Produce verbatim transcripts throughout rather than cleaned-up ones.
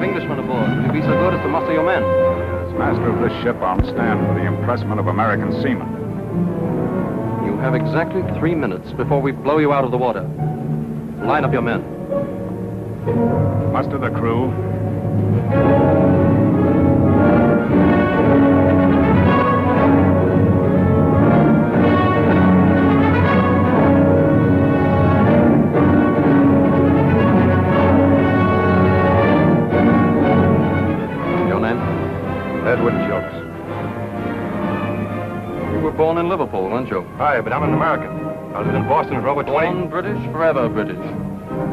have Englishmen aboard. Will you be so good as to muster your men? As master of this ship, I'll stand for the impressment of American seamen. You have exactly three minutes before we blow you out of the water. Line up your men. Muster the crew. Liverpool, aren't you? Aye, but I'm an American. I live in Boston with Robert Born Twain. British, forever British.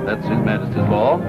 That's His Majesty's law.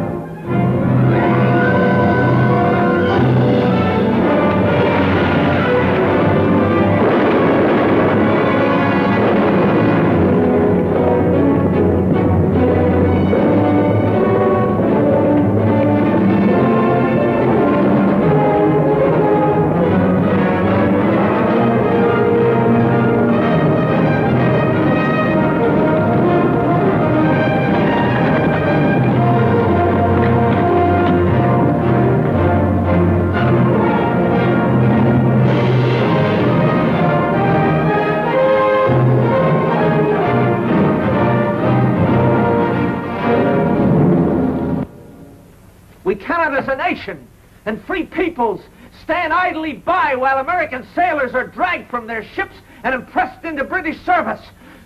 As a nation and free peoples stand idly by while American sailors are dragged from their ships and impressed into British service,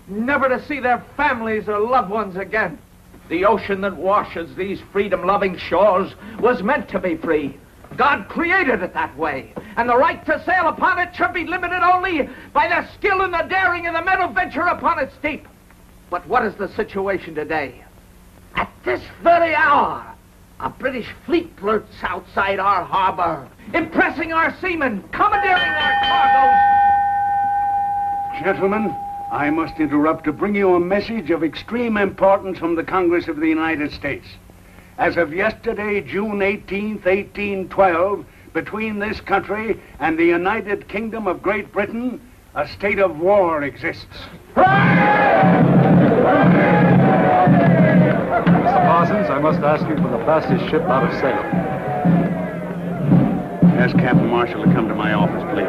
never to see their families or loved ones again. The ocean that washes these freedom-loving shores was meant to be free. God created it that way, and the right to sail upon it should be limited only by the skill and the daring of the men who venture upon its deep. But what is the situation today? At this very hour, a British fleet lurks outside our harbor, impressing our seamen, commandeering our cargoes. Gentlemen, I must interrupt to bring you a message of extreme importance from the Congress of the United States. As of yesterday, June eighteenth, eighteen twelve, between this country and the United Kingdom of Great Britain, a state of war exists. Mister Parsons, I must ask you for the fastest ship out of Salem. Ask Captain Marshall to come to my office, please.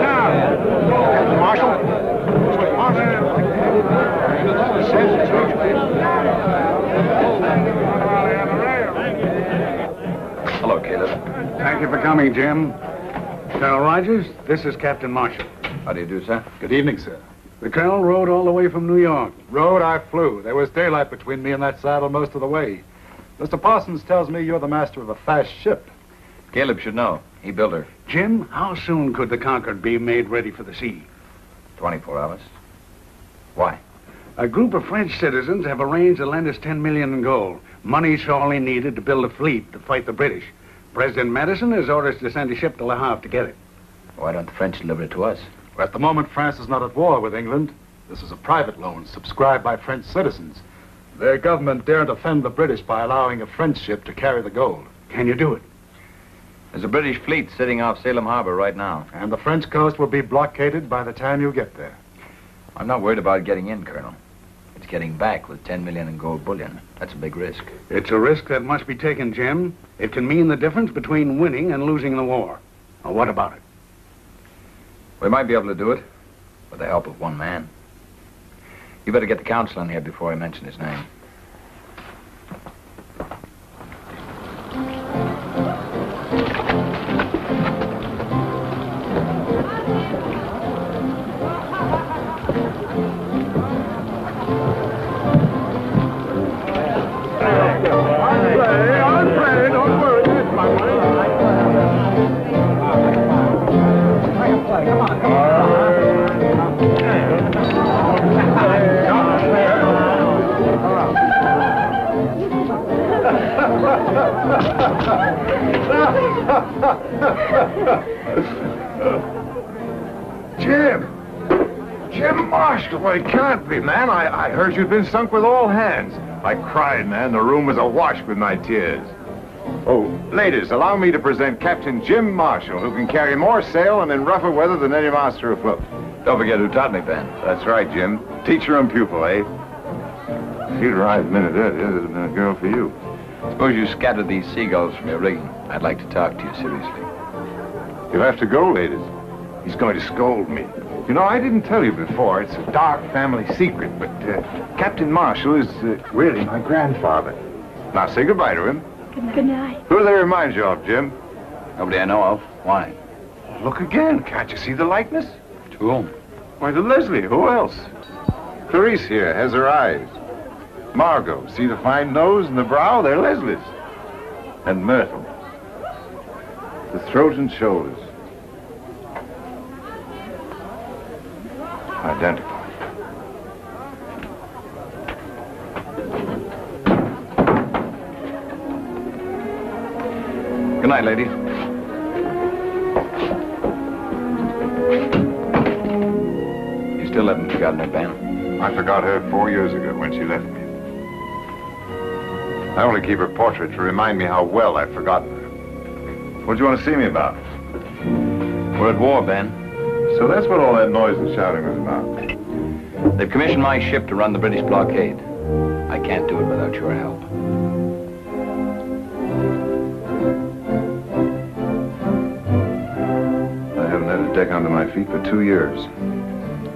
Captain Marshall? Mister Parsons? Hello, Caleb. Thank you for coming, Jim. Colonel Rogers, this is Captain Marshall. How do you do, sir? Good evening, sir. The colonel rode all the way from New York. Rode, I flew. There was daylight between me and that saddle most of the way. Mister Parsons tells me you're the master of a fast ship. Caleb should know. He built her. Jim, how soon could the Concord be made ready for the sea? twenty-four hours. Why? A group of French citizens have arranged to lend us ten million in gold. Money sorely needed to build a fleet to fight the British. President Madison has orders to send a ship to Le Havre to get it. Why don't the French deliver it to us? Well, at the moment, France is not at war with England. This is a private loan subscribed by French citizens. Their government daren't offend the British by allowing a French ship to carry the gold. Can you do it? There's a British fleet sitting off Salem Harbor right now. And the French coast will be blockaded by the time you get there. I'm not worried about getting in, Colonel. It's getting back with ten million in gold bullion. That's a big risk. It's a risk that must be taken, Jim. It can mean the difference between winning and losing the war. Now, what about it? We might be able to do it, with the help of one man. You better get the council in here before I mention his name. Jim! Jim Marshall! Well, it can't be, man. I, I heard you'd been sunk with all hands. I cried, man. The room was awash with my tears. Oh, ladies, allow me to present Captain Jim Marshall, who can carry more sail and in rougher weather than any master afloat. Don't forget who taught me, Ben. That's right, Jim. Teacher and pupil, eh? She'd arrive a minute earlier, there'd have been a girl for you. Suppose you scatter these seagulls from your rigging. I'd like to talk to you seriously. You'll have to go, ladies. He's going to scold me. You know, I didn't tell you before. It's a dark family secret, but uh, Captain Marshall is uh, really my grandfather. Now, say goodbye to him. Good night. Who do they remind you of, Jim? Nobody I know of. Why? Look again. Can't you see the likeness? To whom? Why, to Leslie. Who else? Clarice here has her eyes. Margot. See the fine nose and the brow? They're Leslie's. And Myrtle. The throat and shoulders. Identical. Good night, ladies. You still haven't forgotten her, Ben? I forgot her four years ago when she left me. I only keep her portrait to remind me how well I've forgotten her. What do you want to see me about? We're at war, Ben. So that's what all that noise and shouting was about. They've commissioned my ship to run the British blockade. I can't do it without your help. Deck under my feet for two years.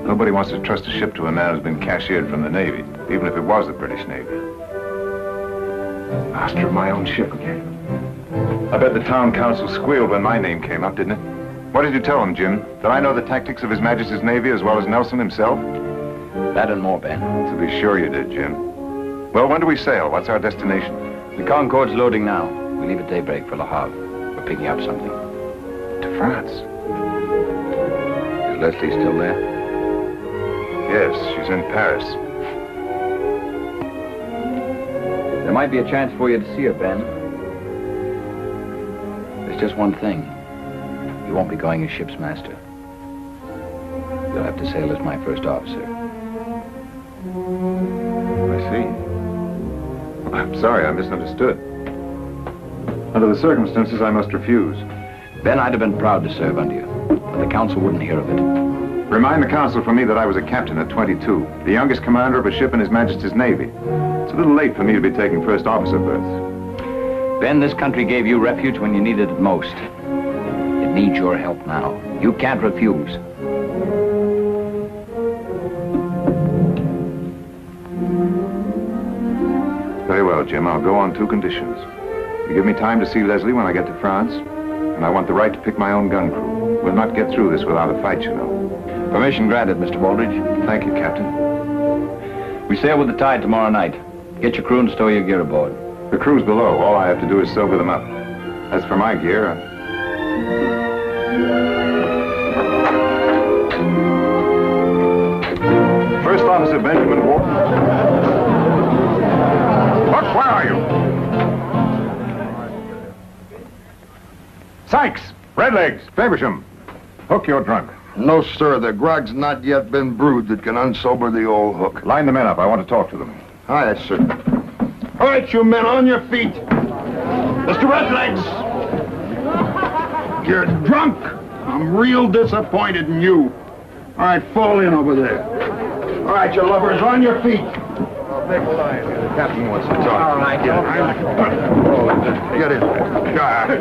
Nobody wants to trust a ship to a man who's been cashiered from the Navy, even if it was the British Navy. Master of my own ship again. I bet the town council squealed when my name came up, didn't it? What did you tell him, Jim? That I know the tactics of His Majesty's Navy as well as Nelson himself? That and more, Ben. To be sure you did, Jim. Well, when do we sail? What's our destination? The Concord's loading now. We leave at daybreak for Le Havre. We're picking up something. To France? Leslie still there? Yes, she's in Paris. There might be a chance for you to see her, Ben. There's just one thing. You won't be going as ship's master. You'll have to sail as my first officer. I see. I'm sorry, I misunderstood. Under the circumstances, I must refuse. Ben, I'd have been proud to serve under you. The council wouldn't hear of it. Remind the council for me that I was a captain at twenty-two, the youngest commander of a ship in His Majesty's Navy. It's a little late for me to be taking first officer berths. Ben, this country gave you refuge when you needed it most. It needs your help now. You can't refuse. Very well, Jim. I'll go on two conditions. You give me time to see Leslie when I get to France, and I want the right to pick my own gun crew. We'll not get through this without a fight, you know. Permission granted, Mister Walbridge. Thank you, Captain. We sail with the tide tomorrow night. Get your crew and stow your gear aboard. The crew's below. All I have to do is sober them up. As for my gear, I... First Officer Benjamin Wharton. Look, where are you? Sykes! Redlegs! Fabersham! Hook, you're drunk. No, sir. The grog's not yet been brewed that can unsober the old Hook. Line the men up. I want to talk to them. Aye, sir. All right, you men, on your feet. Mister Redlegs! You're drunk. I'm real disappointed in you. All right, fall in over there. All right, you lubbers, on your feet. The captain wants to talk. All right, get in. Get in. Get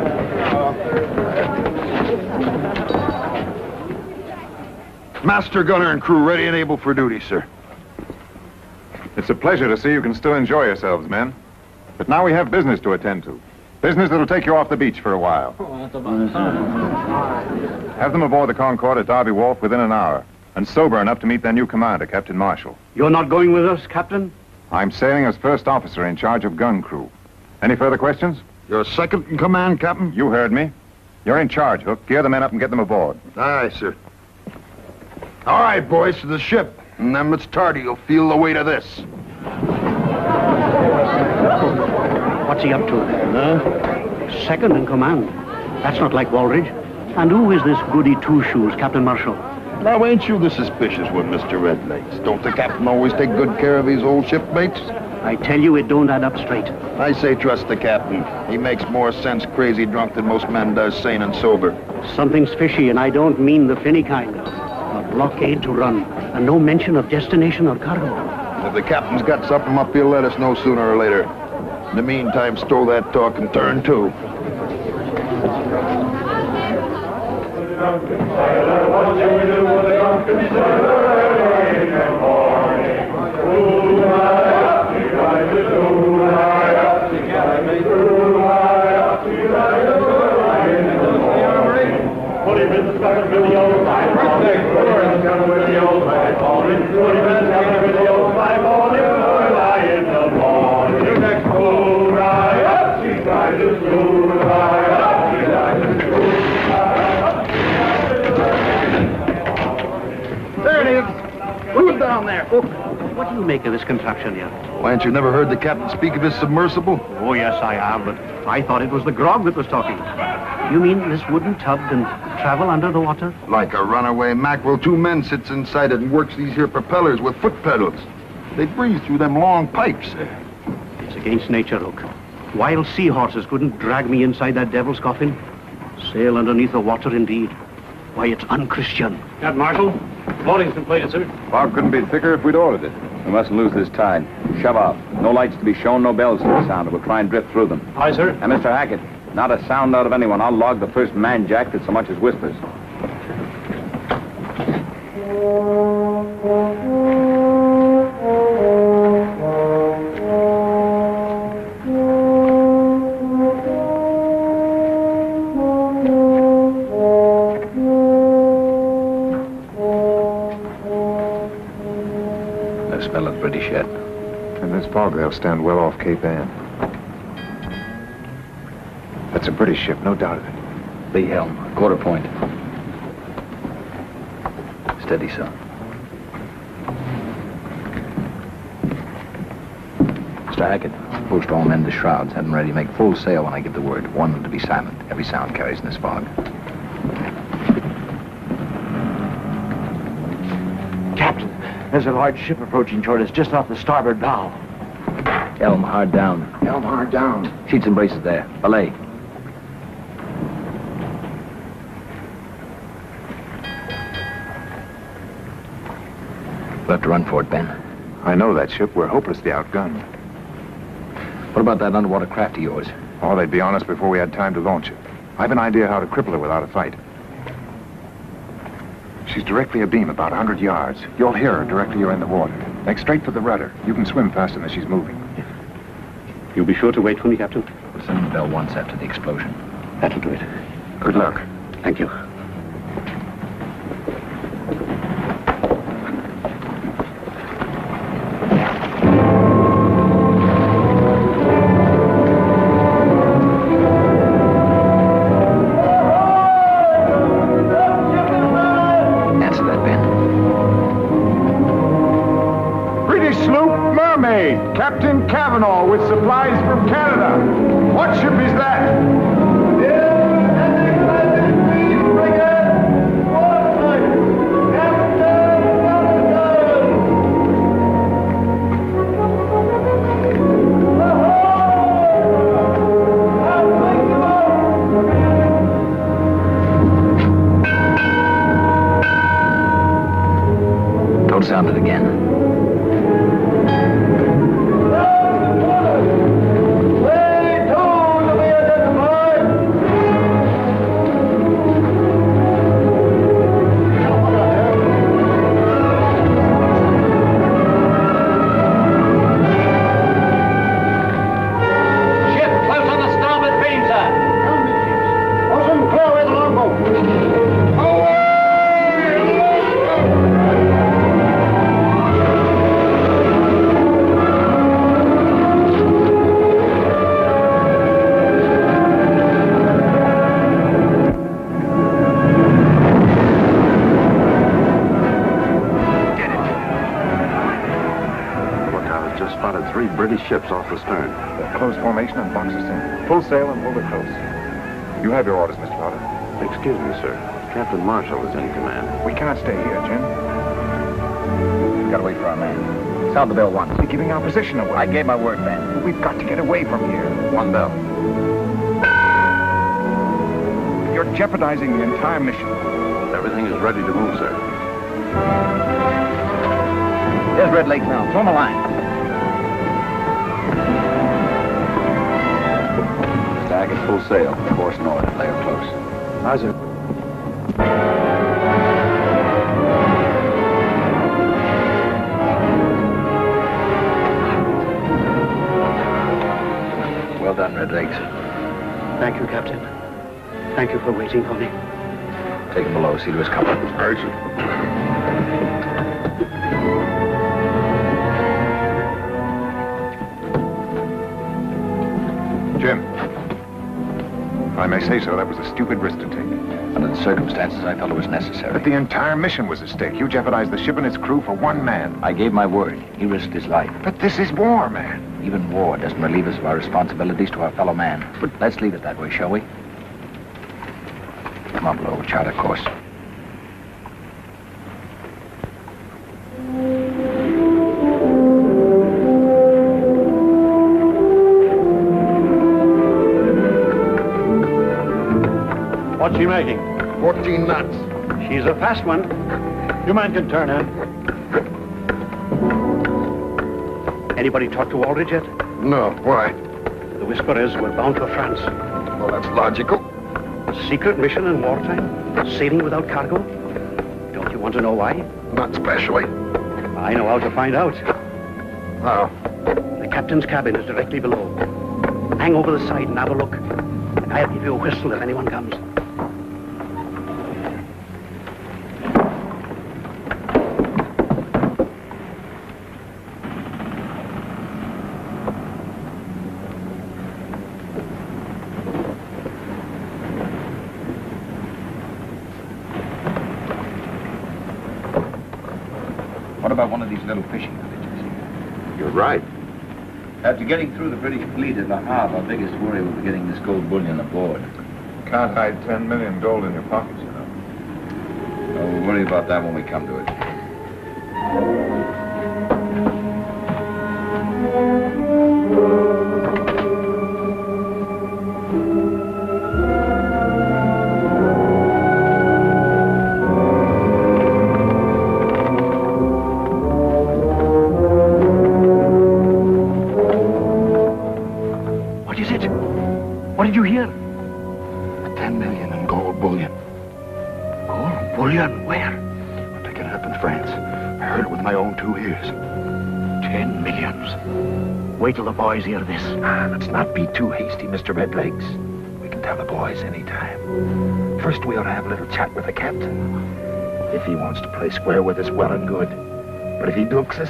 in. Master gunner and crew ready and able for duty, sir. It's a pleasure to see you can still enjoy yourselves, men. But now we have business to attend to. Business that'll take you off the beach for a while. Oh, that's about time. Have them aboard the Concord at Darby Wharf within an hour. And sober enough to meet their new commander, Captain Marshall. You're not going with us, Captain? I'm sailing as first officer in charge of gun crew. Any further questions? You're second in command, Captain? You heard me. You're in charge, Hook. Gear the men up and get them aboard. Aye, sir. All right, boys, to the ship. And them that's tardy will feel the weight of this. What's he up to there? Huh? Second in command. That's not like Walbridge. And who is this goody two-shoes, Captain Marshall? Now, ain't you the suspicious one, Mister Redlegs? Don't the captain always take good care of his old shipmates? I tell you, it don't add up straight. I say trust the captain. He makes more sense crazy drunk than most men does sane and sober. Something's fishy, and I don't mean the finny kind. A blockade to run, and no mention of destination or cargo. And if the captain's got something up, he'll let us know sooner or later. In the meantime, stow that talk and turn to. What do you make of this contraption here? Why, ain't you never heard the captain speak of his submersible? Oh, yes, I have, but I thought it was the grog that was talking. You mean this wooden tub can travel under the water? Like a runaway mackerel, two men sits inside it and works these here propellers with foot pedals. They breathe through them long pipes. It's against nature, Hook. Wild seahorses couldn't drag me inside that devil's coffin. Sail underneath the water, indeed. Why, it's unchristian. Captain Marshall, morning's completed, sir. Fog couldn't be thicker if we'd ordered it. We mustn't lose this tide. Shove off. No lights to be shown, no bells to be sounded. We'll try and drift through them. Aye, sir. And Mister Hackett, not a sound out of anyone. I'll log the first man jack that so much as whispers. They'll stand well off Cape Ann. That's a British ship, no doubt of it. Lee helm, quarter point. Steady, son. Mister Hackett, post all men to shrouds. Have them ready to make full sail when I give the word. Warn them to be silent. Every sound carries in this fog. Captain, there's a large ship approaching toward us just off the starboard bow. Helm hard down. Helm hard down. Sheets and braces there. Belay. We'll have to run for it, Ben. I know that ship. We're hopelessly outgunned. What about that underwater craft of yours? Oh, they'd be on us before we had time to launch it. I've an idea how to cripple her without a fight. She's directly abeam, about a hundred yards. You'll hear her directly you're in the water. Make straight for the rudder. You can swim faster than she's moving. You'll be sure to wait for me, Captain? We'll send the bell once after the explosion. That'll do it. Good luck. Thank you. Answer that, Ben. British sloop Mermaid, Captain Cavanaugh with supplies from Canada. What ship is that? Don't sound it again. Ships off the stern. Close formation and box us in. Full sail and hold it close. You have your orders, Mister Potter. Excuse me, sir. Captain Marshall is in command. We cannot stay here, Jim. We've got to wait for our man. Sound the bell once. We're giving our position away. I gave my word, man. We've got to get away from here. One bell. You're jeopardizing the entire mission. Everything is ready to move, sir. There's Red Lake now. Form a line. Stack at full sail. Course north. Layer close. How's it? Well done, Redlegs. Thank you, Captain. Thank you for waiting for me. Take him below. See to his comfort. Jim, if I may say so, that was a stupid risk to take. Under the circumstances, I felt it was necessary. But the entire mission was at stake. You jeopardized the ship and its crew for one man. I gave my word. He risked his life. But this is war, man. Even war doesn't relieve us of our responsibilities to our fellow man. But let's leave it that way, shall we? Come on below, we'll chart a course. What's she making? Fourteen knots. She's a fast one. Your man can turn in. Anybody talk to Walbridge yet? No, why? The whisper is we're bound for France. Well, that's logical. A secret mission in wartime? Sailing without cargo? Don't you want to know why? Not specially. I know how to find out. How? Oh. The captain's cabin is directly below. Hang over the side and have a look. And I'll give you a whistle if anyone comes. Little fishing villages. You're right. After getting through the British fleet in the Havre, our biggest worry will be getting this gold bullion aboard. Can't hide ten million gold in your pockets, you know. Oh, we'll worry about that when we come to it. Hear this. Ah, let's not be too hasty, Mister Redlegs. We can tell the boys any time. First, we ought to have a little chat with the captain. If he wants to play square with us, well and good. But if he dukes us...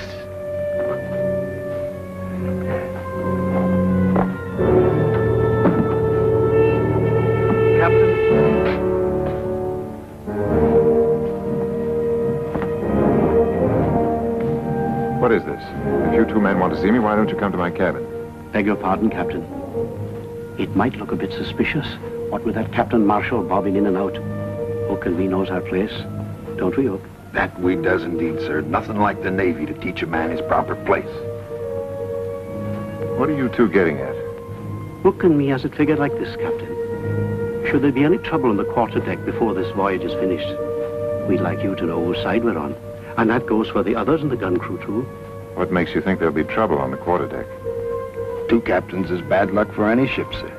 Captain? What is this? If you two men want to see me, why don't you come to my cabin? Beg your pardon, Captain. It might look a bit suspicious, what with that Captain Marshall bobbing in and out. Hook and me knows our place, don't we, Hook? That we does indeed, sir. Nothing like the Navy to teach a man his proper place. What are you two getting at? Hook and me has it figured like this, Captain. Should there be any trouble on the quarterdeck before this voyage is finished, we'd like you to know whose side we're on. And that goes for the others in the gun crew, too. What makes you think there'll be trouble on the quarterdeck? Two captains is bad luck for any ship, sir.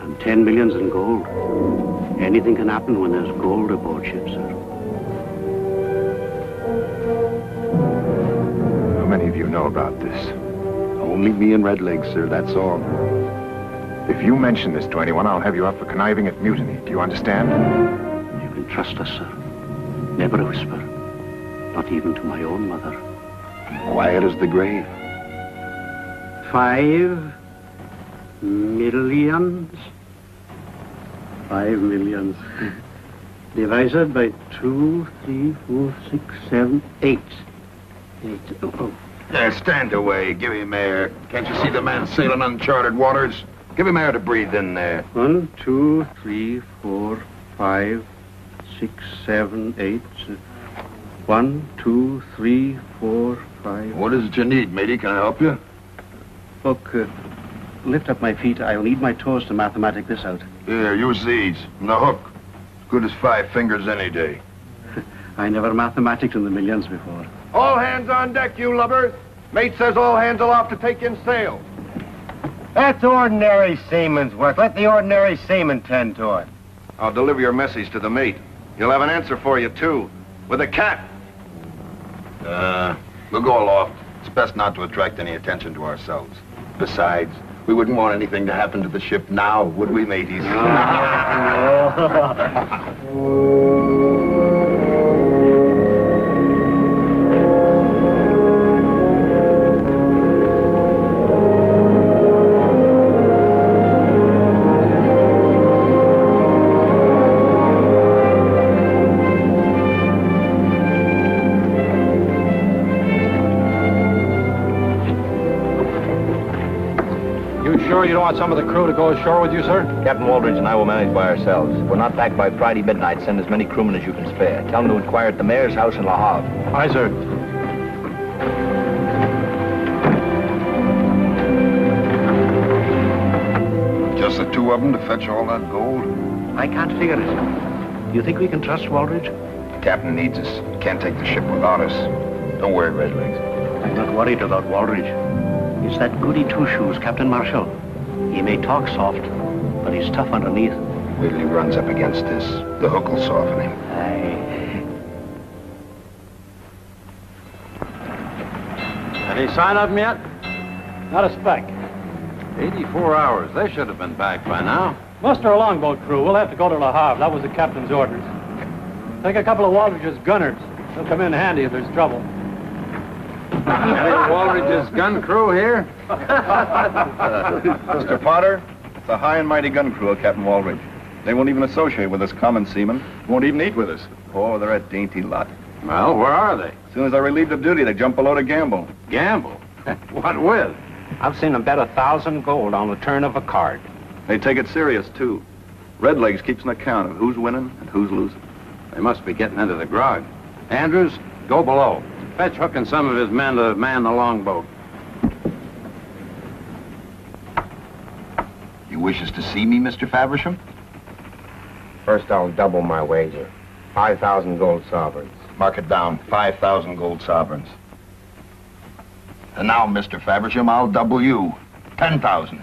And ten millions in gold. Anything can happen when there's gold aboard ship, sir. How many of you know about this? Only me and Redlegs, sir, that's all. If you mention this to anyone, I'll have you up for conniving at mutiny. Do you understand? You can trust us, sir. Never a whisper. Not even to my own mother. Quiet as the grave. Five millions. Five millions. Divided by two, three, four, six, seven, eight. Eight. Oh. There, stand away. Give him air. Can't you see the man sailing uncharted waters? Give him air to breathe in there. One, two, three, four, five, six, seven, eight. One, two, three, four, five. What is it you need, matey? Can I help you? Look, uh, lift up my feet. I'll need my toes to mathematic this out. Here, use these. The hook. Good as five fingers any day. I never mathematiced in the millions before. All hands on deck, you lubbers. Mate says all hands aloft to take in sail. That's ordinary seaman's work. Let the ordinary seaman tend to it. I'll deliver your message to the mate. He'll have an answer for you, too. With a cat. Uh, we'll go aloft. It's best not to attract any attention to ourselves. Besides, we wouldn't want anything to happen to the ship now, would we, mateys? You don't want some of the crew to go ashore with you, sir? Captain Walbridge and I will manage by ourselves. If we're not back by Friday midnight, send as many crewmen as you can spare. Tell them to inquire at the mayor's house in Le Havre. Aye, sir. Just the two of them to fetch all that gold? I can't figure it. Do you think we can trust Walbridge? The captain needs us. Can't take the ship without us. Don't worry, Redlegs. I'm not worried about Walbridge. It's that goody two-shoes, Captain Marshall. He may talk soft, but he's tough underneath. Wait till he runs up against this. The hook will soften him. Aye. Any sign of him yet? Not a speck. eighty-four hours. They should have been back by now. Muster a longboat crew. We'll have to go to Le Havre. That was the captain's orders. Take a couple of Walbridge's gunners. They'll come in handy if there's trouble. Any Walbridge's gun crew here? Mister Potter, it's a high and mighty gun crew of Captain Walbridge. They won't even associate with us common seamen. Won't even eat with us. Oh, they're a dainty lot. Well, where are they? As soon as they're relieved of duty, they jump below to gamble. Gamble? What with? I've seen them bet a thousand gold on the turn of a card. They take it serious, too. Redlegs keeps an account of who's winning and who's losing. They must be getting into the grog. Andrews, go below. Fetch Hook and some of his men to man the longboat. You wishes to see me, Mister Faversham? First, I'll double my wager. five thousand gold sovereigns. Mark it down, five thousand gold sovereigns. And now, Mister Faversham, I'll double you. ten thousand.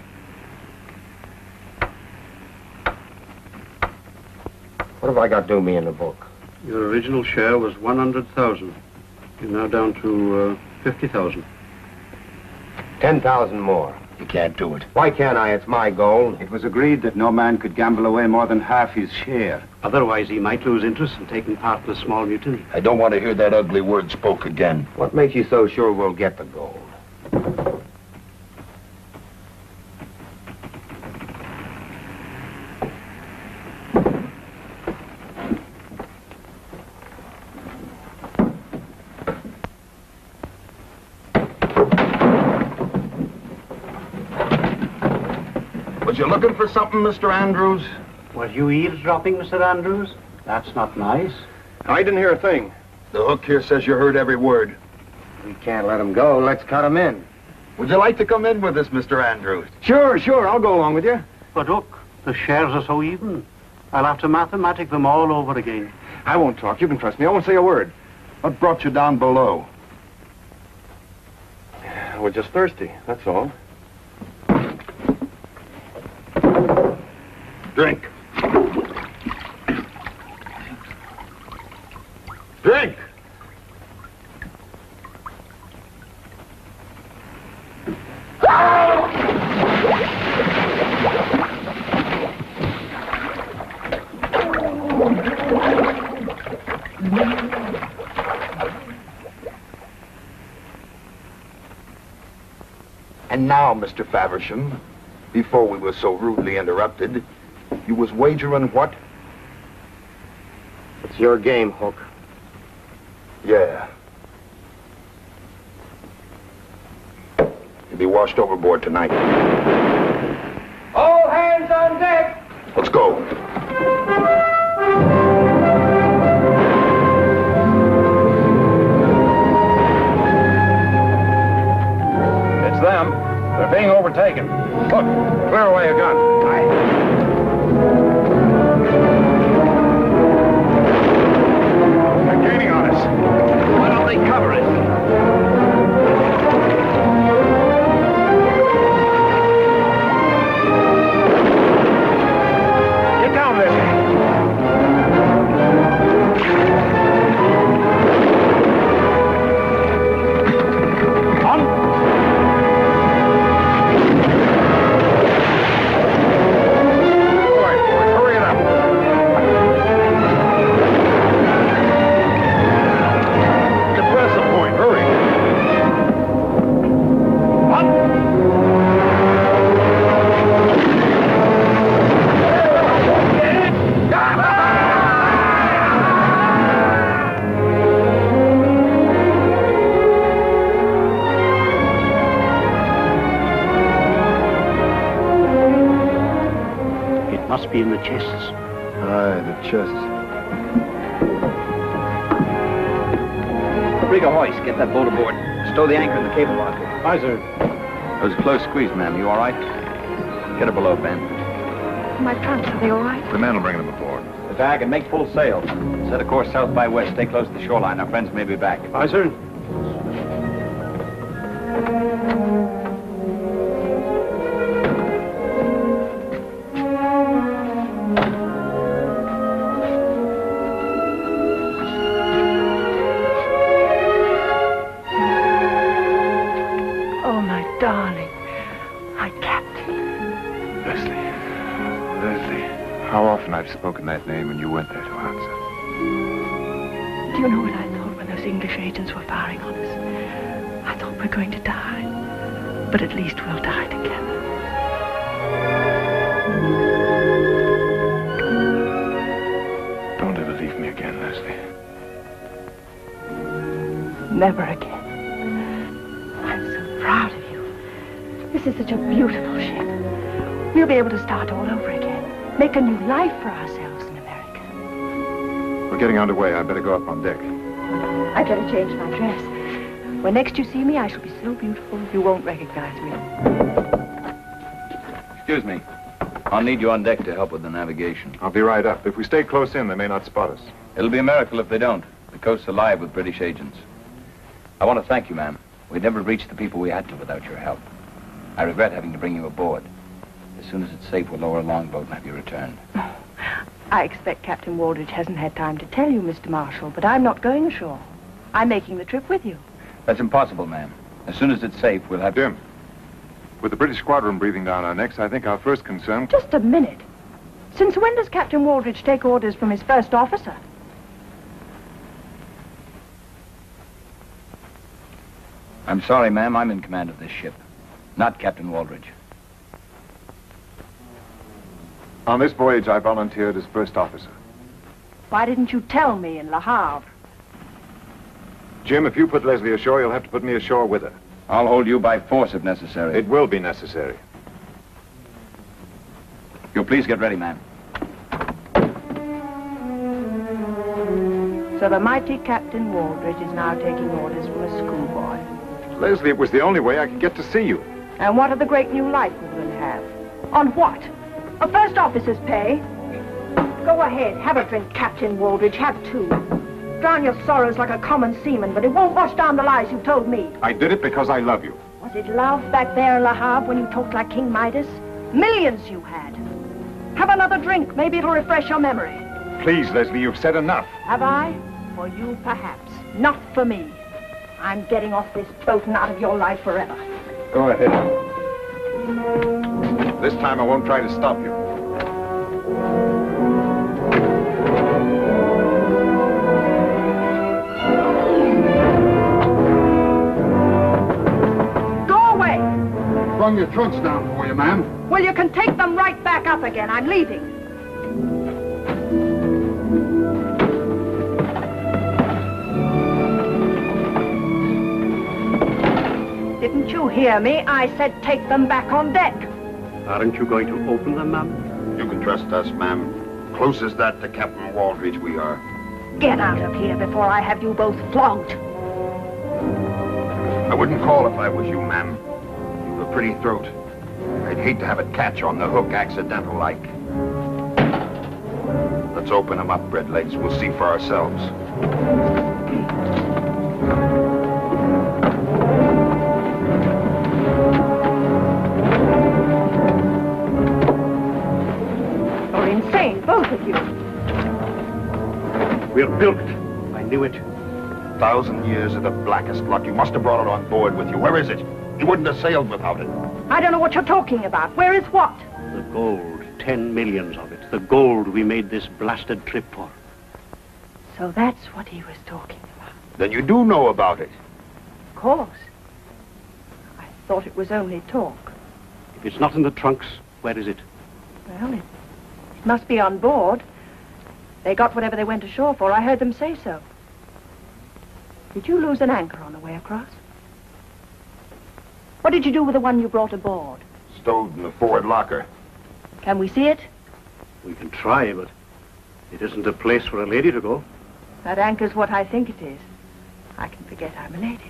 What have I got due me in the book? Your original share was one hundred thousand. You're now down to uh, fifty thousand. ten thousand more. You can't do it. Why can't I? It's my gold. It was agreed that no man could gamble away more than half his share. Otherwise, he might lose interest in taking part in a small mutiny. I don't want to hear that ugly word spoke again. What makes you so sure we'll get the gold? You looking for something, Mister Andrews? Were you eavesdropping, Mister Andrews? That's not nice. I didn't hear a thing. The hook here says you heard every word. We can't let him go. Let's cut him in. Would you like to come in with us, Mister Andrews? Sure, sure. I'll go along with you. But look, the shares are so even. I'll have to mathematic them all over again. I won't talk. You can trust me. I won't say a word. What brought you down below? We're just thirsty, that's all. Drink. Drink! And now, Mister Faversham, before we were so rudely interrupted, you was wagering what? It's your game, Hook. Yeah. You'll be washed overboard tonight. All hands on deck! Let's go. It's them. They're being overtaken. Hook, clear away your gun. Aye. Cover it. must be in the chests. Aye, the chests. Rig a hoist, get that boat aboard. Stow the anchor in the cable locker. Aye, sir. It was a close squeeze, ma'am. You all right? Get her below, Ben. My trunks, are they all right? The men will bring them aboard. The drag and make full sail. Set a course south by west. Stay close to the shoreline. Our friends may be back. Aye, sir. Spoken that name and you went there to answer. Do you know what I thought when those English agents were firing on us? I thought we're going to die, but at least we'll die together. Don't ever leave me again, Leslie. Never again. I'm so proud of you. This is such a beautiful ship. We'll be able to start all over again. Make a new life for ourselves in America. We're getting underway. I'd better go up on deck. I'd better change my dress. When next you see me, I shall be so beautiful you won't recognize me. Excuse me. I'll need you on deck to help with the navigation. I'll be right up. If we stay close in, they may not spot us. It'll be a miracle if they don't. The coast's alive with British agents. I want to thank you, ma'am. We'd never reach the people we had to without your help. I regret having to bring you aboard. As soon as it's safe, we'll lower a longboat and have you returned. Oh, I expect Captain Walbridge hasn't had time to tell you, Mister Marshall, but I'm not going ashore. I'm making the trip with you. That's impossible, ma'am. As soon as it's safe, we'll have... Jim, with the British squadron breathing down our necks, I think our first concern... Just a minute. Since when does Captain Walbridge take orders from his first officer? I'm sorry, ma'am. I'm in command of this ship, not Captain Walbridge. On this voyage, I volunteered as first officer. Why didn't you tell me in Le Havre? Jim, if you put Leslie ashore, you'll have to put me ashore with her. I'll hold you by force if necessary. It will be necessary. You'll please get ready, ma'am. So the mighty Captain Walbridge is now taking orders from a schoolboy. Leslie, it was the only way I could get to see you. And what of the great new life we will have? On what? A first officer's pay. Go ahead, have a drink, Captain Walbridge, have two. Drown your sorrows like a common seaman, but it won't wash down the lies you told me. I did it because I love you. Was it love back there in Le Havre when you talked like King Midas? Millions you had. Have another drink, maybe it'll refresh your memory. Please, Leslie, you've said enough. Have I? For you, perhaps. Not for me. I'm getting off this boat and out of your life forever. Go ahead. This time I won't try to stop you. Go away! Run your trunks down for you, ma'am. Well, you can take them right back up again. I'm leaving. Didn't you hear me? I said take them back on deck. Aren't you going to open them, ma'am? You can trust us, ma'am. Close as that to Captain Walbridge we are. Get out of here before I have you both flogged. I wouldn't call if I was you, ma'am. You've a pretty throat. I'd hate to have it catch on the hook, accidental-like. Let's open them up, Redlegs. We'll see for ourselves. We're bilked. I knew it. A thousand years of the blackest luck. You must have brought it on board with you. Where is it? You wouldn't have sailed without it. I don't know what you're talking about. Where is what? The gold. Ten millions of it. The gold we made this blasted trip for. So that's what he was talking about. Then you do know about it. Of course. I thought it was only talk. If it's not in the trunks, where is it? Well, it, it must be on board. They got whatever they went ashore for. I heard them say so. Did you lose an anchor on the way across? What did you do with the one you brought aboard? Stowed in the forward locker. Can we see it? We can try, but it isn't a place for a lady to go. That anchor's what I think it is. I can forget I'm a lady.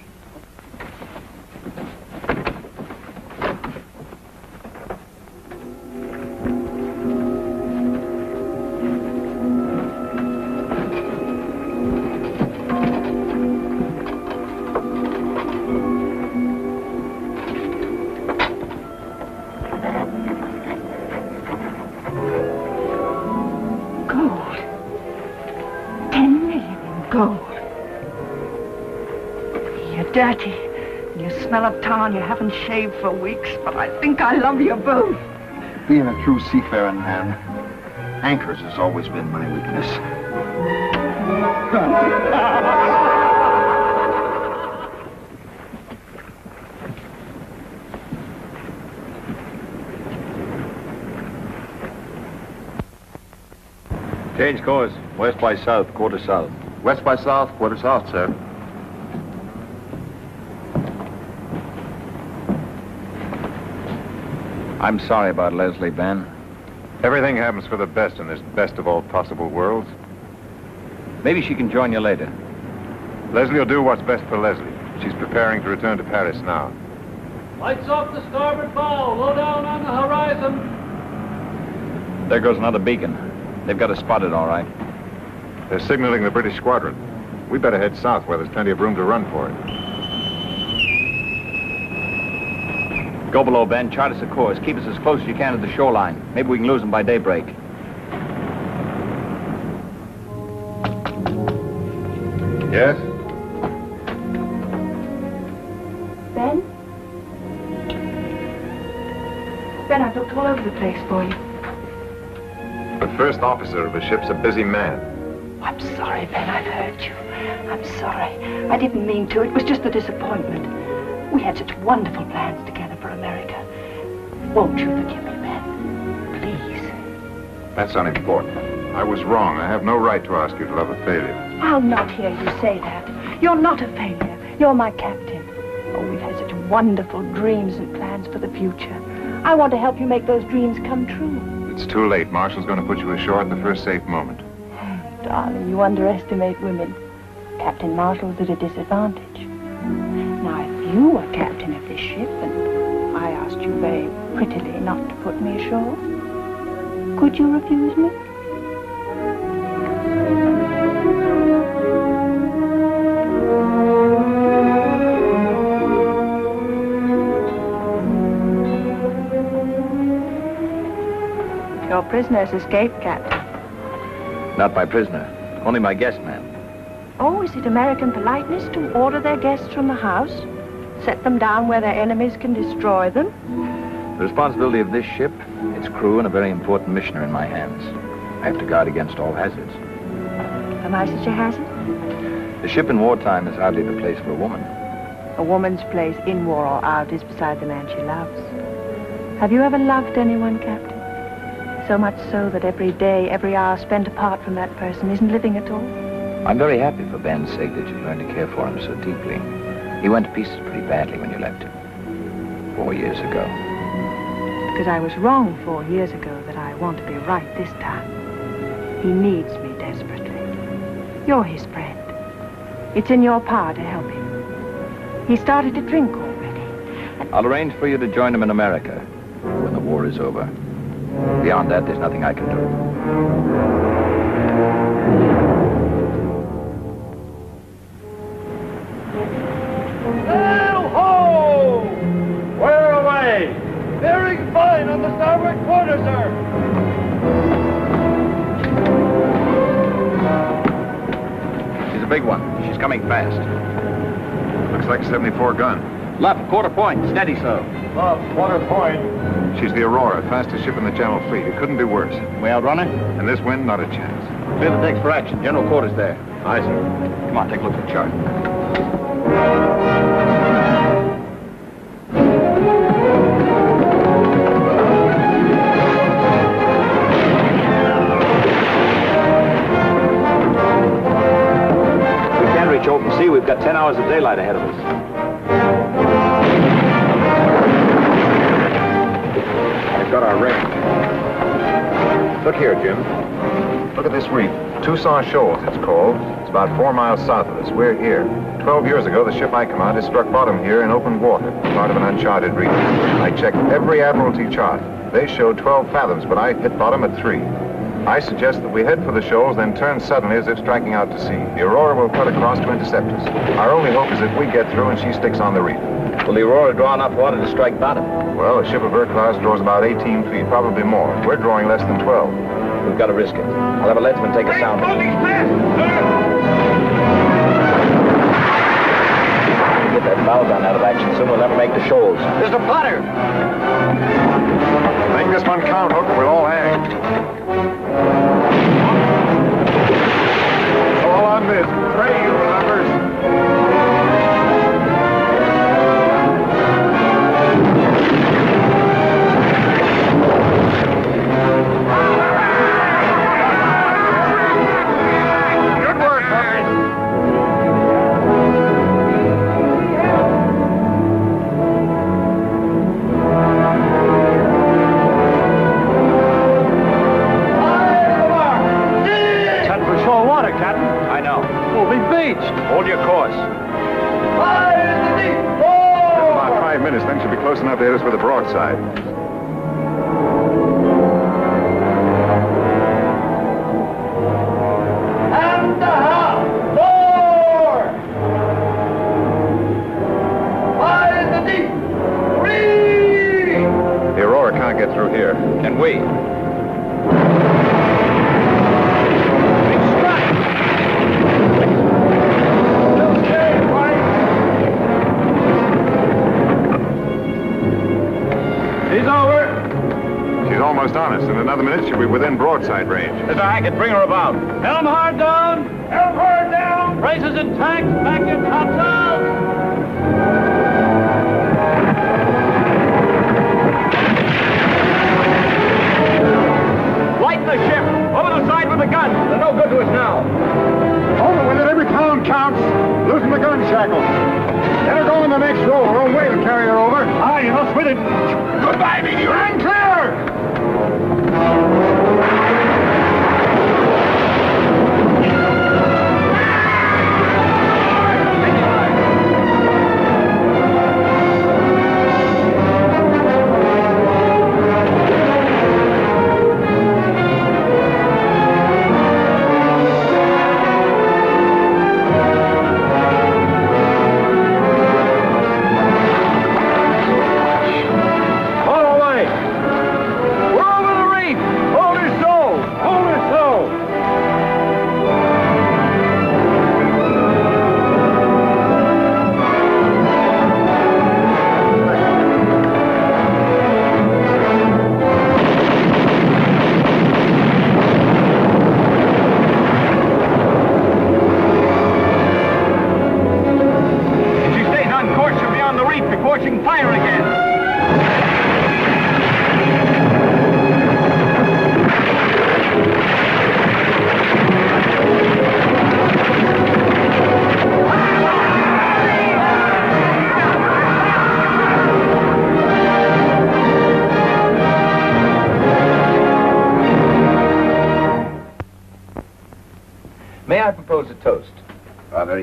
Dirty, and you smell of tar and you haven't shaved for weeks, but I think I love you both. Being a true seafaring man, anchors has always been my weakness. Change course, west by south, quarter south. West by south, quarter south, sir. I'm sorry about Leslie, Ben. Everything happens for the best in this best of all possible worlds. Maybe she can join you later. Leslie will do what's best for Leslie. She's preparing to return to Paris now. Lights off the starboard bow. Low down on the horizon. There goes another beacon. They've got us spotted, all right. They're signaling the British squadron. We better head south where there's plenty of room to run for it. Go below, Ben. Chart us a course. Keep us as close as you can to the shoreline. Maybe we can lose them by daybreak. Yes? Ben? Ben, I've looked all over the place for you. The first officer of a ship's a busy man. I'm sorry, Ben. I've hurt you. I'm sorry. I didn't mean to. It was just the disappointment. We had such wonderful plans together. America. Won't you forgive me, Ben? Please. That's unimportant. I was wrong. I have no right to ask you to love a failure. I'll not hear you say that. You're not a failure. You're my captain. Oh, we've had such wonderful dreams and plans for the future. I want to help you make those dreams come true. It's too late. Marshall's going to put you ashore at the first safe moment. Oh, darling, you underestimate women. Captain Marshall's at a disadvantage. Now, if you were captain of this ship and I asked you very prettily not to put me ashore, could you refuse me? Your prisoner has escaped, Captain. Not my prisoner. Only my guest, ma'am. Oh, is it American politeness to order their guests from the house? Set them down where their enemies can destroy them? The responsibility of this ship, its crew, and a very important mission are in my hands. I have to guard against all hazards. Am I such a hazard? The ship in wartime is hardly the place for a woman. A woman's place in war or out is beside the man she loves. Have you ever loved anyone, Captain? So much so that every day, every hour spent apart from that person isn't living at all? I'm very happy for Ben's sake that you've learned to care for him so deeply. He went to pieces pretty badly when you left him, four years ago. Because I was wrong four years ago that I want to be right this time. He needs me desperately. You're his friend. It's in your power to help him. He started to drink already. I'll arrange for you to join him in America when the war is over. Beyond that, there's nothing I can do. Big one. She's coming fast. Looks like a seventy-four gun. Left, quarter point. Steady, sir. Left, quarter point. She's the Aurora, fastest ship in the Channel Fleet. It couldn't be worse. We outrun her? And this wind, not a chance. Clear the decks for action. General quarters there. Aye, sir. Come on, take a look at the chart. See, we've got ten hours of daylight ahead of us. We've got our range. Look here, Jim. Look at this reef. Tucson Shoals, it's called. It's about four miles south of us. We're here. Twelve years ago, the ship I commanded struck bottom here in open water, part of an uncharted reef. I checked every Admiralty chart. They showed twelve fathoms, but I hit bottom at three. I suggest that we head for the shoals, then turn suddenly as if striking out to sea. The Aurora will cut across to intercept us. Our only hope is that we get through and she sticks on the reef. Will the Aurora draw enough water to strike bottom? Well, a ship of her class draws about eighteen feet, probably more. We're drawing less than twelve. We've got to risk it. I'll have a leadsman take a sound. If we get that bow gun out of action soon, we'll never make the shoals. Mister Potter! Make this one count, Hook. We'll all hang. All I miss, pray you remember. Good work, Hold your course. About five minutes, then she'll be close enough to hit us with a broadside. And a half, four, five in the deep, three. The Aurora can't get through here. Can we? Almost on us. In another minute, she'll be within broadside range. Mister Hackett, bring her about. Helm hard down! Helm hard down! Braces intact! Back your topsails! Lighten the ship! Over the side with the guns! They're no good to us now! Over with it! Every pound counts! Loosen the gun shackles! Let her go in the next row. Her own weight will carry her over. Aye, enough with it! Goodbye, meteor! And clear!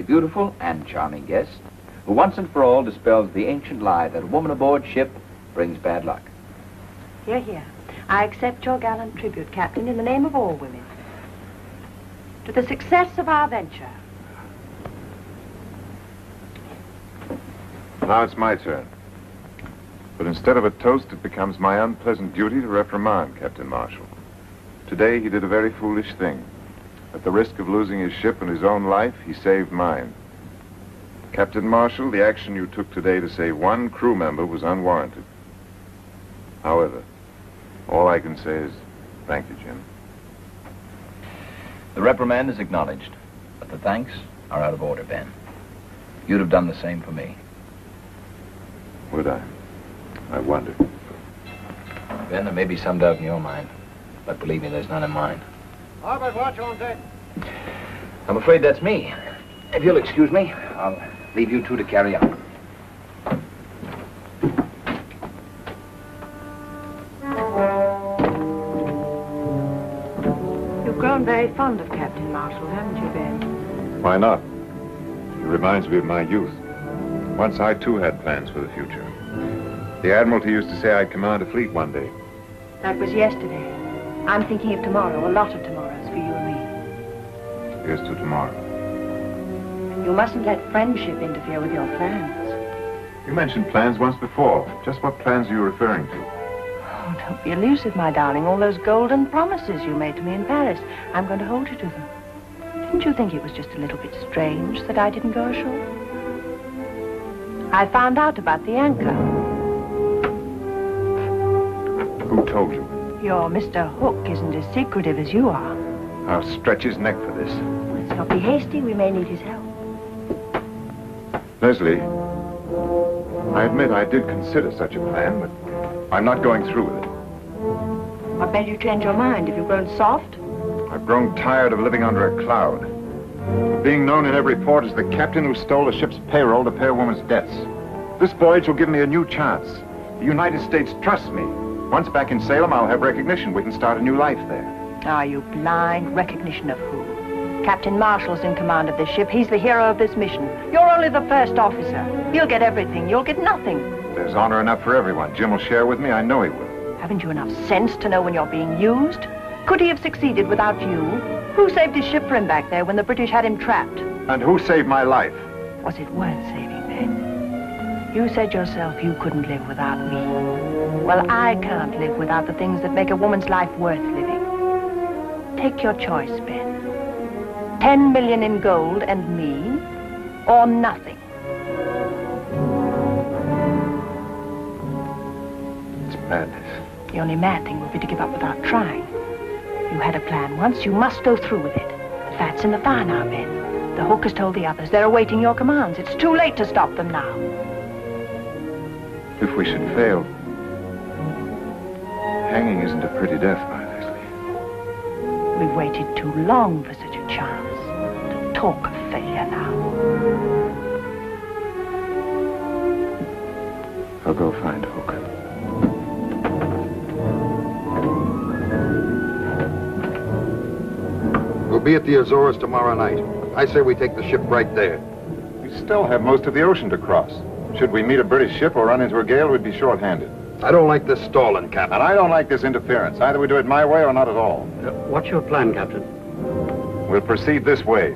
Beautiful and charming guest, who once and for all dispels the ancient lie that a woman aboard ship brings bad luck. Hear, hear. I accept your gallant tribute, Captain, in the name of all women. To the success of our venture. Now it's my turn. But instead of a toast, it becomes my unpleasant duty to reprimand Captain Marshall. Today he did a very foolish thing. At the risk of losing his ship and his own life, he saved mine. Captain Marshall, the action you took today to save one crew member was unwarranted. However, all I can say is, thank you, Jim. The reprimand is acknowledged, but the thanks are out of order, Ben. You'd have done the same for me. Would I? I wonder. Ben, there may be some doubt in your mind, but believe me, there's none in mine. Harbor watch on deck. I'm afraid that's me. If you'll excuse me, I'll leave you two to carry on. very fond of Captain Marshall, haven't you, Ben? Why not? He reminds me of my youth. Once I, too, had plans for the future. The Admiralty used to say I'd command a fleet one day. That was yesterday. I'm thinking of tomorrow, a lot of tomorrows for you and me. Here's to tomorrow. You mustn't let friendship interfere with your plans. You mentioned plans once before. Just what plans are you referring to? Oh, don't be elusive, my darling. All those golden promises you made to me in Paris, I'm going to hold you to them. Didn't you think it was just a little bit strange that I didn't go ashore? I found out about the anchor. Who told you? Your Mister Hook isn't as secretive as you are. I'll stretch his neck for this. Let's not be hasty. We may need his help. Leslie, I admit I did consider such a plan, but I'm not going through with it. What made you change your mind? Have you grown soft? I've grown tired of living under a cloud, of being known in every port as the captain who stole a ship's payroll to pay a woman's debts. This voyage will give me a new chance. The United States trusts me. Once back in Salem, I'll have recognition. We can start a new life there. Are you blind? Recognition of who? Captain Marshall's in command of this ship. He's the hero of this mission. You're only the first officer. He'll get everything. You'll get nothing. There's honor enough for everyone. Jim will share with me. I know he will. Haven't you enough sense to know when you're being used? Could he have succeeded without you? Who saved his ship for him back there when the British had him trapped? And who saved my life? Was it worth saving, Ben? You said yourself you couldn't live without me. Well, I can't live without the things that make a woman's life worth living. Take your choice, Ben. Ten million in gold and me, or nothing. It's madness. The only mad thing would be to give up without trying. You had a plan once, you must go through with it. The fat's in the fire now, Ben. The Hook has told the others. They're awaiting your commands. It's too late to stop them now. If we should fail, hanging isn't a pretty death, my Leslie. We've waited too long for such a chance. Talk of failure now. I'll go find Hook. We'll be at the Azores tomorrow night. I say we take the ship right there. We still have most of the ocean to cross. Should we meet a British ship or run into a gale, we'd be short-handed. I don't like this stalling, Captain. And I don't like this interference. Either we do it my way or not at all. Uh, what's your plan, Captain? We'll proceed this way.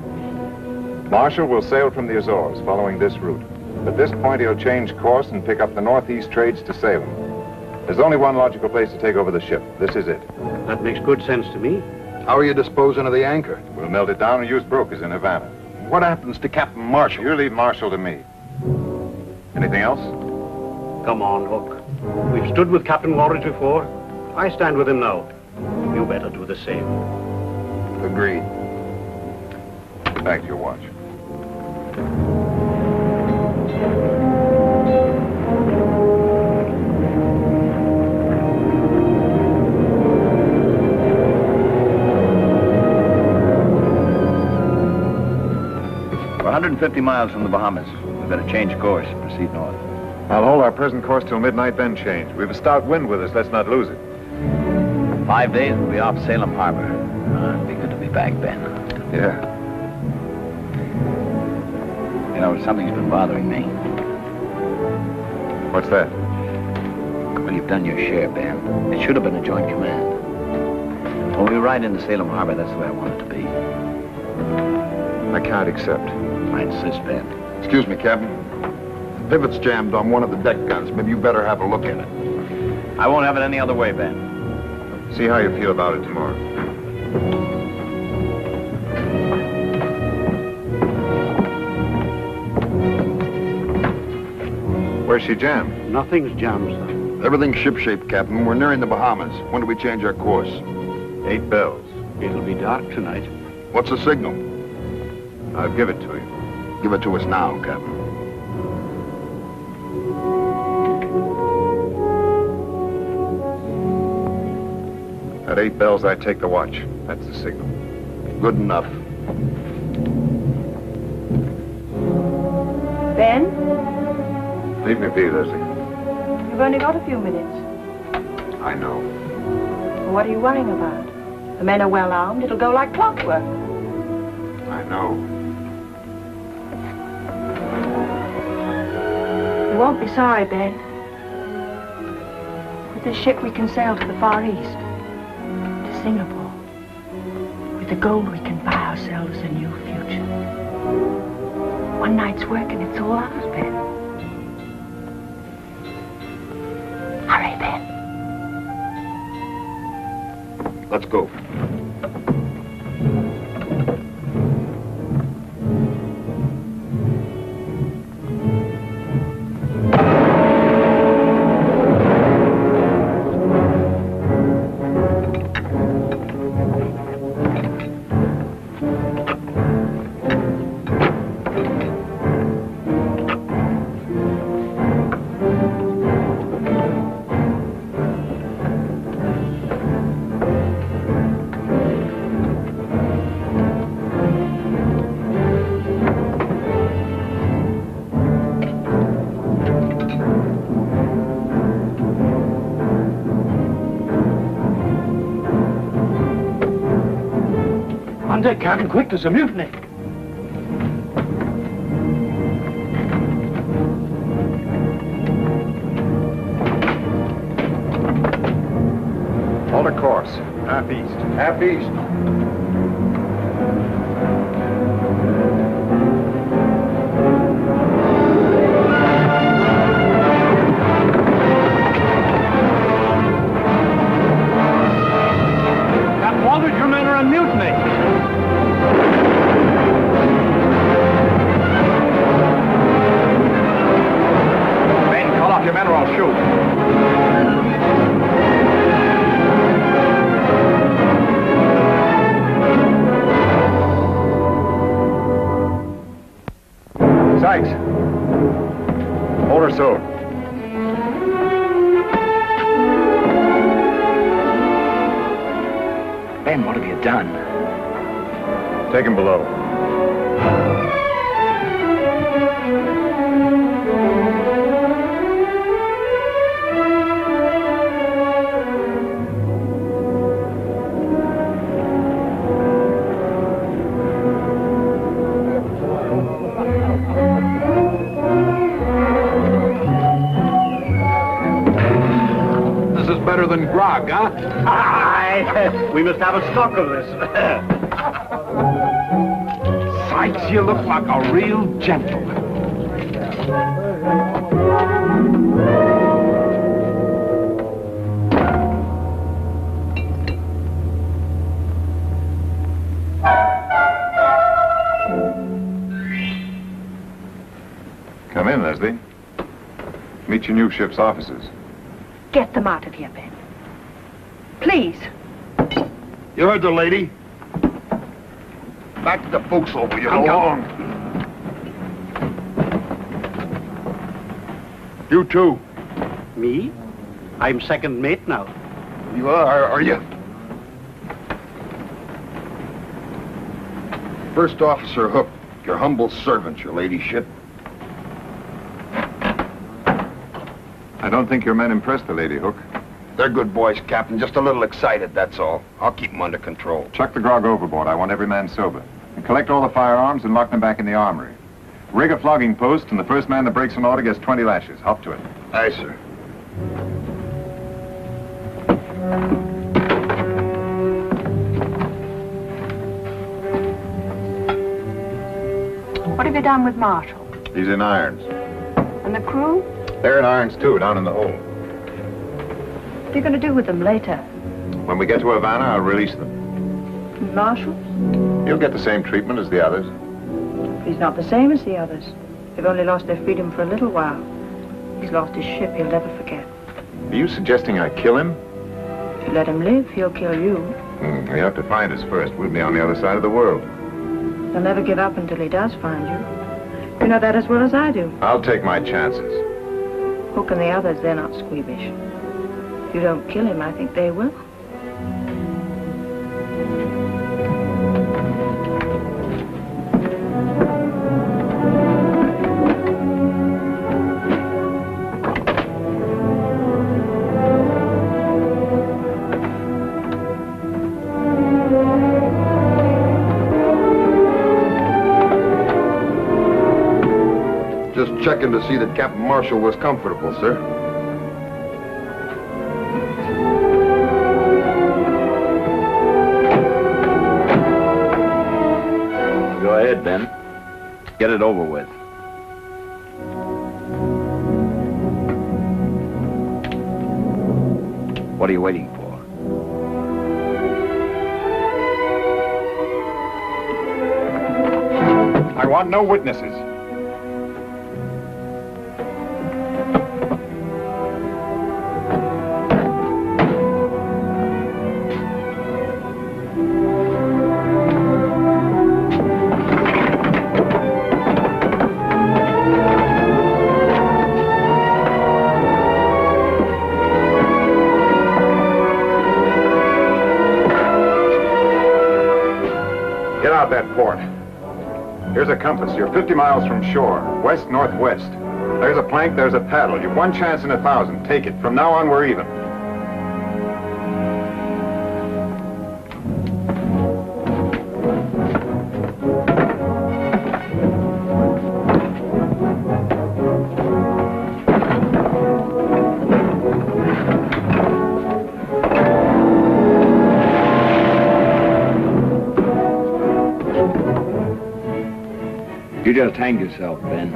Marshall will sail from the Azores, following this route. At this point, he'll change course and pick up the northeast trades to Salem. There's only one logical place to take over the ship. This is it. That makes good sense to me. How are you disposing of the anchor? We'll melt it down and use brokers in Havana. What happens to Captain Marshall? You leave Marshall to me. Anything else? Come on, Hook. We've stood with Captain Walbridge before. I stand with him now. You better do the same. Agreed. Back to your watch. We're one hundred fifty miles from the Bahamas. We better change course and proceed north. I'll hold our present course till midnight, then change. We've a stout wind with us. Let's not lose it. In five days, we'll be off Salem Harbor. Uh, it'd be good to be back, Ben. Yeah. You know, something's been bothering me. What's that? Well, you've done your share, Ben. It should have been a joint command. When we ride into Salem Harbor, that's the way I want it to be. I can't accept. I insist, Ben. Excuse me, Captain. The pivot's jammed on one of the deck guns. Maybe you better have a look in it. I won't have it any other way, Ben. See how you feel about it tomorrow. Where's she jammed? Nothing's jammed, sir. Everything's shipshape, Captain. We're nearing the Bahamas. When do we change our course? Eight bells. It'll be dark tonight. What's the signal? I'll give it to you. Give it to us now, Captain. At eight bells, I take the watch. That's the signal. Good enough. Ben? Leave me be, Leslie. You've only got a few minutes. I know. What are you worrying about? The men are well armed. It'll go like clockwork. I know. You won't be sorry, Ben. With this ship we can sail to the Far East, to Singapore. With the gold we can buy ourselves a new future. One night's work and it's all ours, Ben. Hurry, Ben. Let's go. Deck, Captain, quick, there's a mutiny. Alter course, half east. Half east. Captain Walbridge, your men are on mutiny. Sykes, hold her so. Ben, what have you done? Take him below. Than grog, huh? Aye. We must have a stock of this. Sykes, you look like a real gentleman. Come in, Leslie. Meet your new ship's officers. Get them out of here, Ben. Please. You heard the lady. Back to the forecastle, will you? Go on. You too. Me? I'm second mate now. You are, are you? First Officer Hook, your humble servant, your ladyship. I don't think your men impressed the lady, Hook. They're good boys, Captain. Just a little excited, that's all. I'll keep them under control. Chuck the grog overboard. I want every man sober. And collect all the firearms and lock them back in the armory. Rig a flogging post, and the first man that breaks an order gets twenty lashes. Hop to it. Aye, sir. What have you done with Marshall? He's in irons. And the crew? They're in irons, too, down in the hold. What are you going to do with them later? When we get to Havana, I'll release them. Marshal? You'll get the same treatment as the others. He's not the same as the others. They've only lost their freedom for a little while. He's lost his ship, he'll never forget. Are you suggesting I kill him? If you let him live, he'll kill you. Mm, we have to find us first. We'll be on the other side of the world. He'll never give up until he does find you. You know that as well as I do. I'll take my chances. Hook and the others, they're not squeamish. If you don't kill him, I think they will. checking to see that Captain Marshall was comfortable, sir. Go ahead, Ben. Get it over with. What are you waiting for? I want no witnesses. Get out that port. Here's a compass. You're fifty miles from shore, west-northwest. There's a plank, there's a paddle. You've one chance in a thousand. Take it. From now on, we're even. You just hanged yourself, Ben.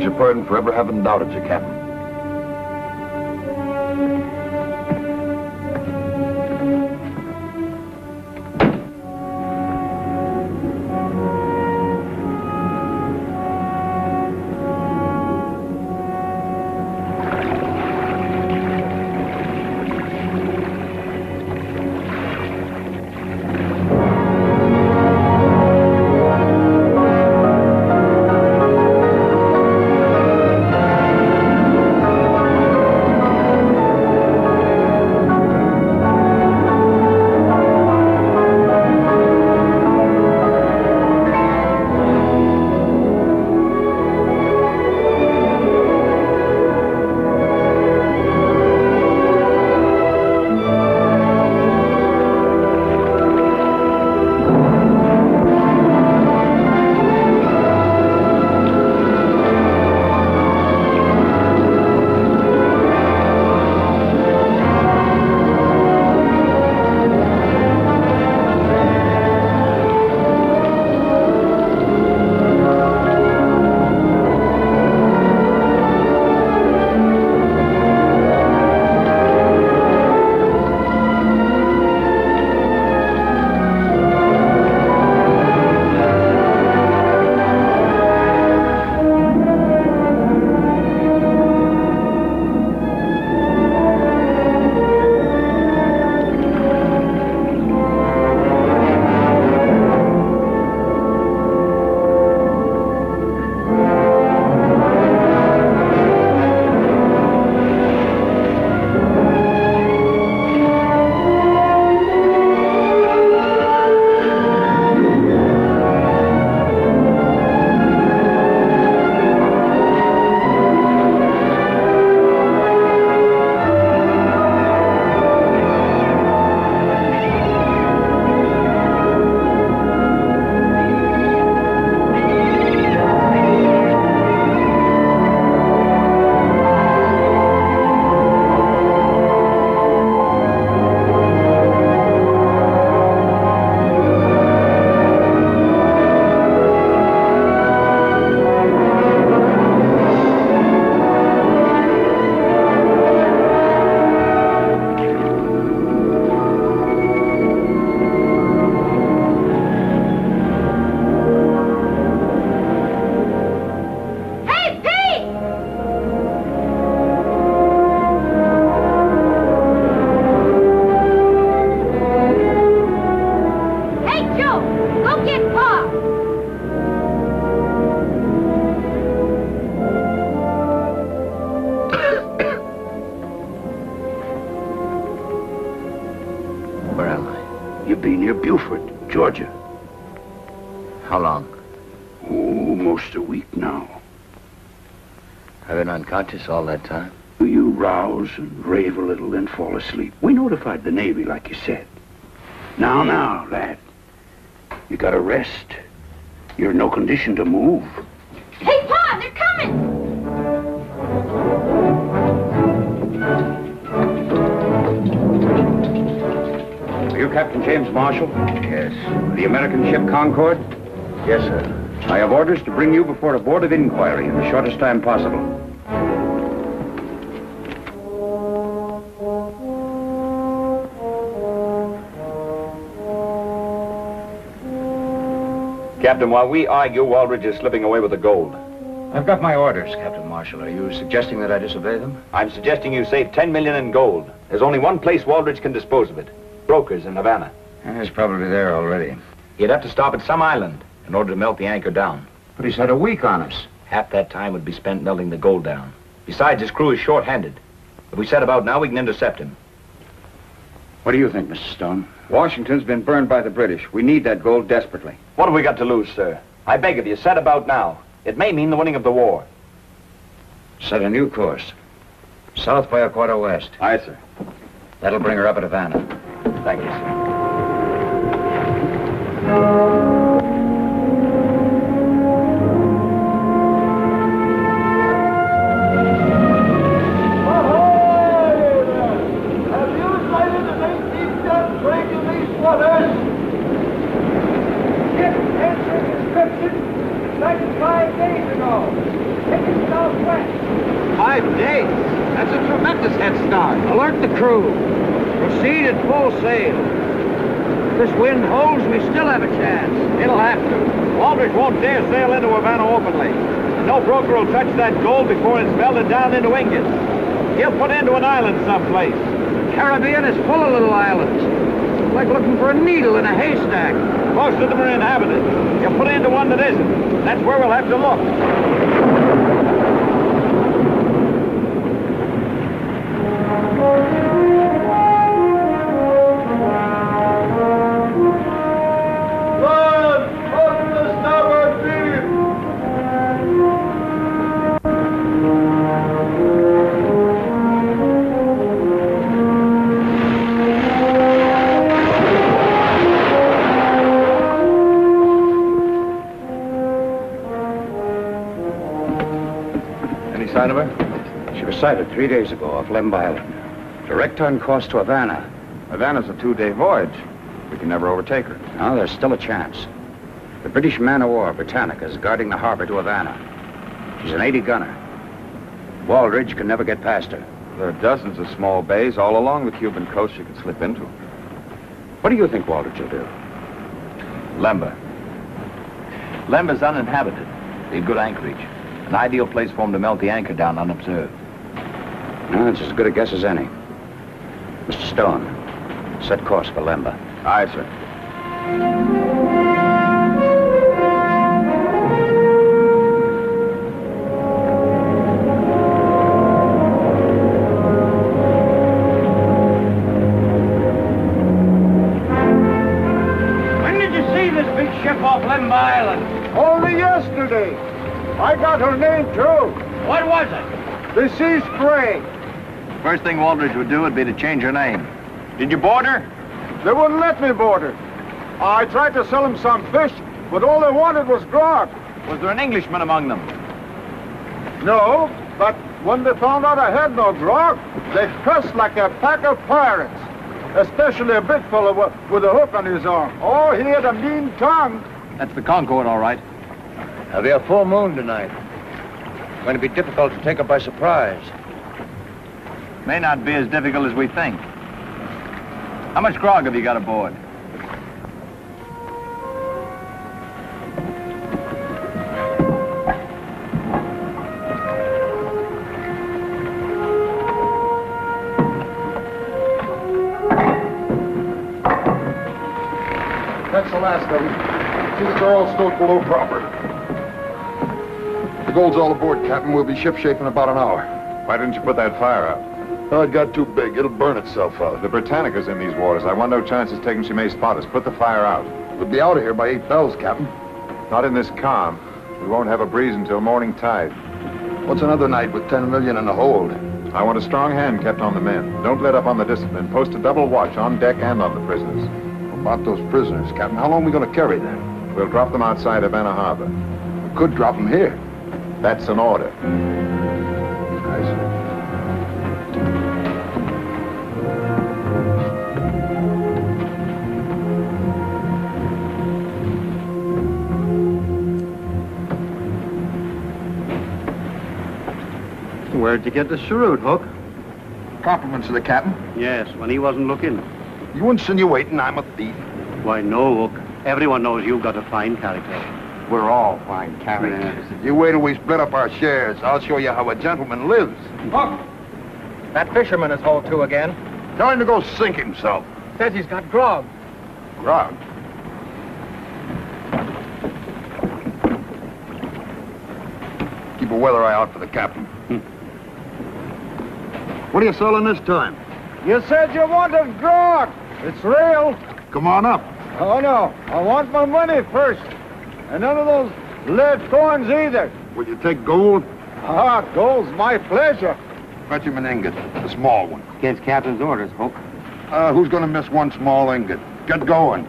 Your pardon for ever having doubted you, Captain. be near Beaufort, Georgia. How long? Oh, most a week now. I've been unconscious all that time. You rouse and rave a little, then fall asleep. We notified the Navy, like you said. Now, now, lad. You gotta rest. You're in no condition to move. Hey, Pa, they're coming! Are you Captain James Marshall? Yes. The American ship Concord? Yes, sir. I have orders to bring you before a board of inquiry in the shortest time possible. Captain, while we argue, Walbridge is slipping away with the gold. I've got my orders, Captain Marshall. Are you suggesting that I disobey them? I'm suggesting you save ten million in gold. There's only one place Walbridge can dispose of it. Brokers in Havana. And he's probably there already. He'd have to stop at some island in order to melt the anchor down. But he's had a week on us. Half that time would be spent melting the gold down. Besides, his crew is short-handed. If we set about now, we can intercept him. What do you think, Mister Stone? Washington's been burned by the British. We need that gold desperately. What have we got to lose, sir? I beg of you, set about now. It may mean the winning of the war. Set a new course. South by a quarter west. Aye, sir. That'll bring her up at Havana. Thank you, sir. Have you sighted an eighteen ton break in these waters? Ship entered description ninety-five days ago. Heading southwest. Five days? That's a tremendous head start. Alert the crew. Proceed at full sail. If this wind holds, we still have a chance. It'll have to. Walbridge won't dare sail into Havana openly. And no broker will touch that gold before it's melted down into ingots. He'll put into an island someplace. The Caribbean is full of little islands. It's like looking for a needle in a haystack. Most of them are inhabited. He'll put into one that isn't. That's where we'll have to look. Sign of her? She was sighted three days ago off Lemba Island. Direct on course to Havana. Havana's a two-day voyage. We can never overtake her. No, there's still a chance. The British man-of-war, Britannica, is guarding the harbor to Havana. She's an eighty gunner. Walbridge can never get past her. There are dozens of small bays all along the Cuban coast she can slip into. What do you think Walbridge will do? Lemba. Lemba's uninhabited. They've good anchorage. An ideal place for him to melt the anchor down unobserved. No, it's as good a guess as any. Mister Stone, set course for Lemba. Aye, sir. When did you see this big ship off Lemba Island? Only yesterday. I got her name, too. What was it? The Sea Spray. First thing Walbridge would do would be to change her name. Did you board her? They wouldn't let me board her. I tried to sell them some fish, but all they wanted was grog. Was there an Englishman among them? No, but when they found out I had no grog, they cussed like a pack of pirates. Especially a big fellow with a hook on his arm. Oh, he had a mean tongue. That's the Concord, all right. There'll be a full moon tonight. It's going to be difficult to take her by surprise. May not be as difficult as we think. How much grog have you got aboard? That's the last of them. These are all stowed below proper. The gold's all aboard, Captain. We'll be shipshape in about an hour. Why didn't you put that fire out? Oh, it got too big. It'll burn itself out. The Britannica's in these waters. I want no chances taken she may spot us. Put the fire out. We'll be out of here by eight bells, Captain. Not in this calm. We won't have a breeze until morning tide. What's another night with ten million in the hold? I want a strong hand kept on the men. Don't let up on the discipline. Post a double watch on deck and on the prisoners. About those prisoners, Captain, how long are we going to carry them? We'll drop them outside Havana Harbor. We could drop them here. That's an order. Where'd you get the cheroot, Hook? Compliments to the captain. Yes, when he wasn't looking. You insinuating I'm a thief? Why, no, Hook. Everyone knows you've got a fine character. We're all fine characters. Yeah. You wait till we split up our shares. I'll show you how a gentleman lives. Hook! That fisherman is hove to again. Tell him to go sink himself. Says he's got grog. Grog? Keep a weather eye out for the captain. What are you selling this time? You said you wanted grog. It's real. Come on up. Oh, no. I want my money first. And none of those lead coins either. Will you take gold? Ah, gold's my pleasure. Fetch him an ingot, a small one. Against captain's orders, Hope. Uh, who's going to miss one small ingot? Get going.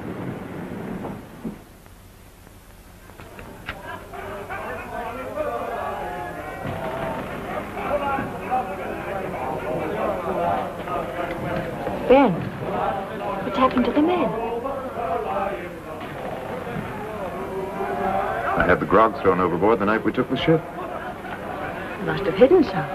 Ben, what's happened to the men? I had the grog thrown overboard the night we took the ship. You must have hidden some.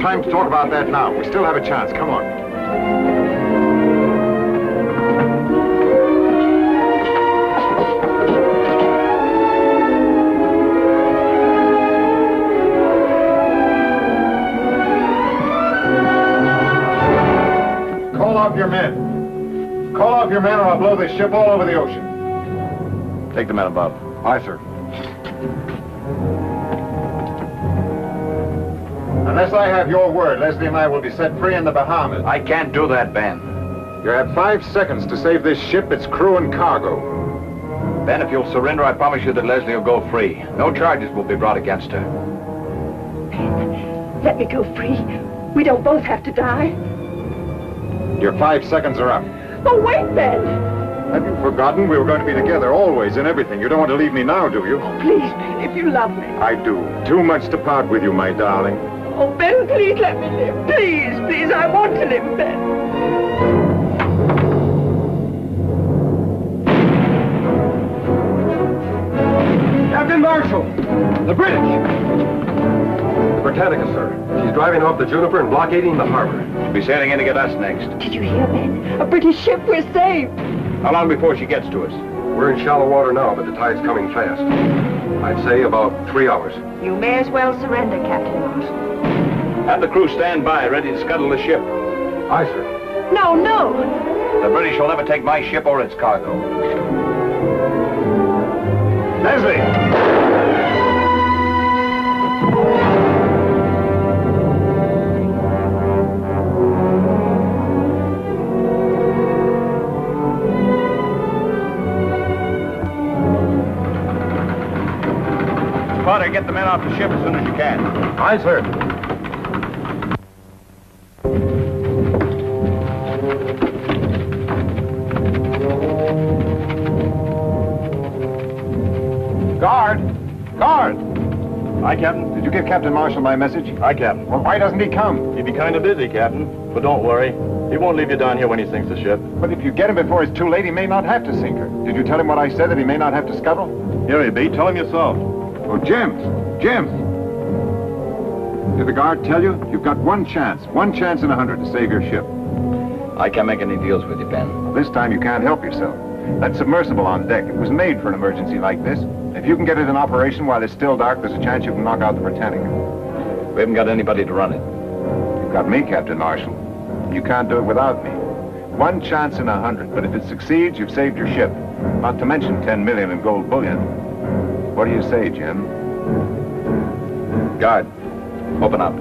Time to talk about that now. We still have a chance. Come on. Call off your men or I'll blow this ship all over the ocean. Take the men above. Aye, sir. Unless I have your word, Leslie and I will be set free in the Bahamas. I can't do that, Ben. You have five seconds to save this ship, its crew and cargo. Ben, if you'll surrender, I promise you that Leslie will go free. No charges will be brought against her. Ben, let me go free. We don't both have to die. Your five seconds are up. Oh, wait, Ben! Have you forgotten we were going to be together always in everything? You don't want to leave me now, do you? Oh, please, Ben, if you love me. I do. Too much to part with you, my darling. Oh, Ben, please let me live. Please, please, I want to live, Ben. Captain Marshall! The British! The Britannica, sir. She's driving off the Juniper and blockading the harbor. She'll be sailing in to get us next. Did you hear, Ben? A British ship, we're saved. How long before she gets to us? We're in shallow water now, but the tide's coming fast. I'd say about three hours. You may as well surrender, Captain Marshall. Have the crew stand by, ready to scuttle the ship. Aye, sir. No, no! The British will never take my ship or its cargo. Leslie! Potter, get the men off the ship as soon as you can. Aye, sir. Guard! Guard! Aye, Captain. Did you give Captain Marshall my message? Aye, Captain. Well, why doesn't he come? He'd be kind of busy, Captain. But don't worry. He won't leave you down here when he sinks the ship. But if you get him before it's too late, he may not have to sink her. Did you tell him what I said, that he may not have to scuttle? Here he be. Tell him yourself. Oh, James! James! Did the guard tell you? You've got one chance. One chance in a hundred to save your ship. I can't make any deals with you, Ben. This time you can't help yourself. That submersible on deck, it was made for an emergency like this. If you can get it in operation while it's still dark, there's a chance you can knock out the Britannica. We haven't got anybody to run it. You've got me, Captain Marshall. You can't do it without me. One chance in a hundred, but if it succeeds, you've saved your ship. Not to mention ten million in gold bullion. What do you say, Jim? Guard, open up.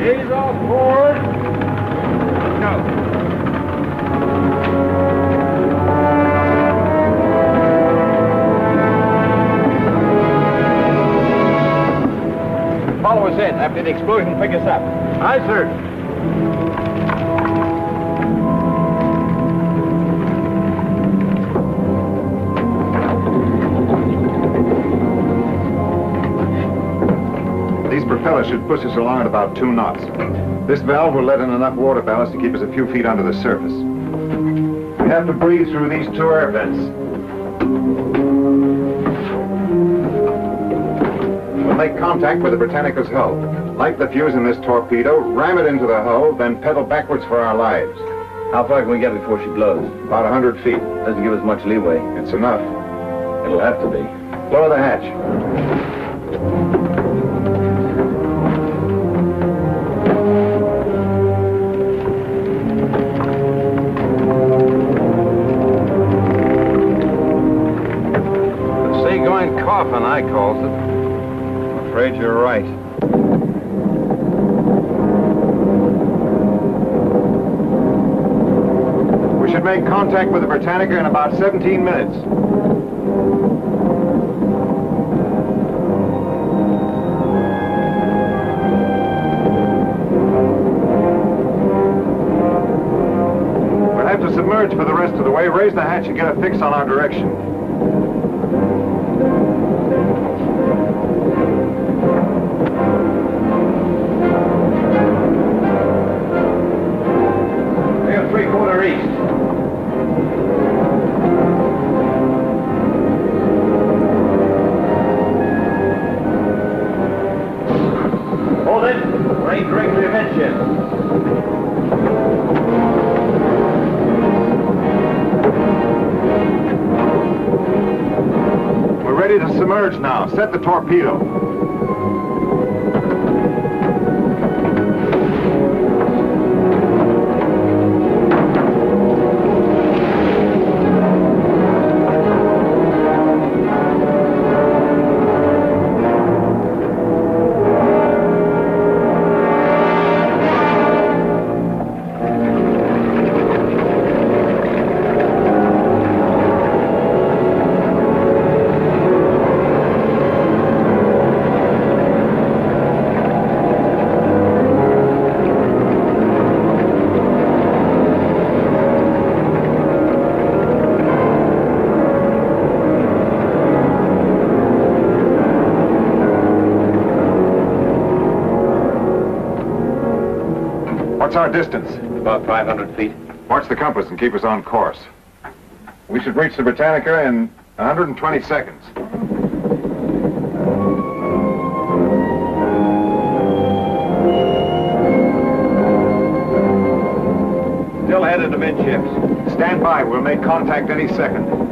He's off board. Follow us in. After the explosion, pick us up. Aye, sir. These propellers should push us along at about two knots. This valve will let in enough water ballast to keep us a few feet under the surface. We have to breathe through these two air vents. Make contact with the Britannica's hull. Light the fuse in this torpedo, ram it into the hull, then pedal backwards for our lives. How far can we get before she blows? About a hundred feet. Doesn't give us much leeway. It's enough. It'll have to be. Lower the hatch. The seagoing coffin, I calls it. I'm afraid you're right. We should make contact with the Britannica in about seventeen minutes. We'll have to submerge for the rest of the way, raise the hatch and get a fix on our direction. Now, set the torpedo. What's our distance? About five hundred feet. Watch the compass and keep us on course. We should reach the Britannica in one hundred twenty seconds. Still headed amidships. Stand by. We'll make contact any second.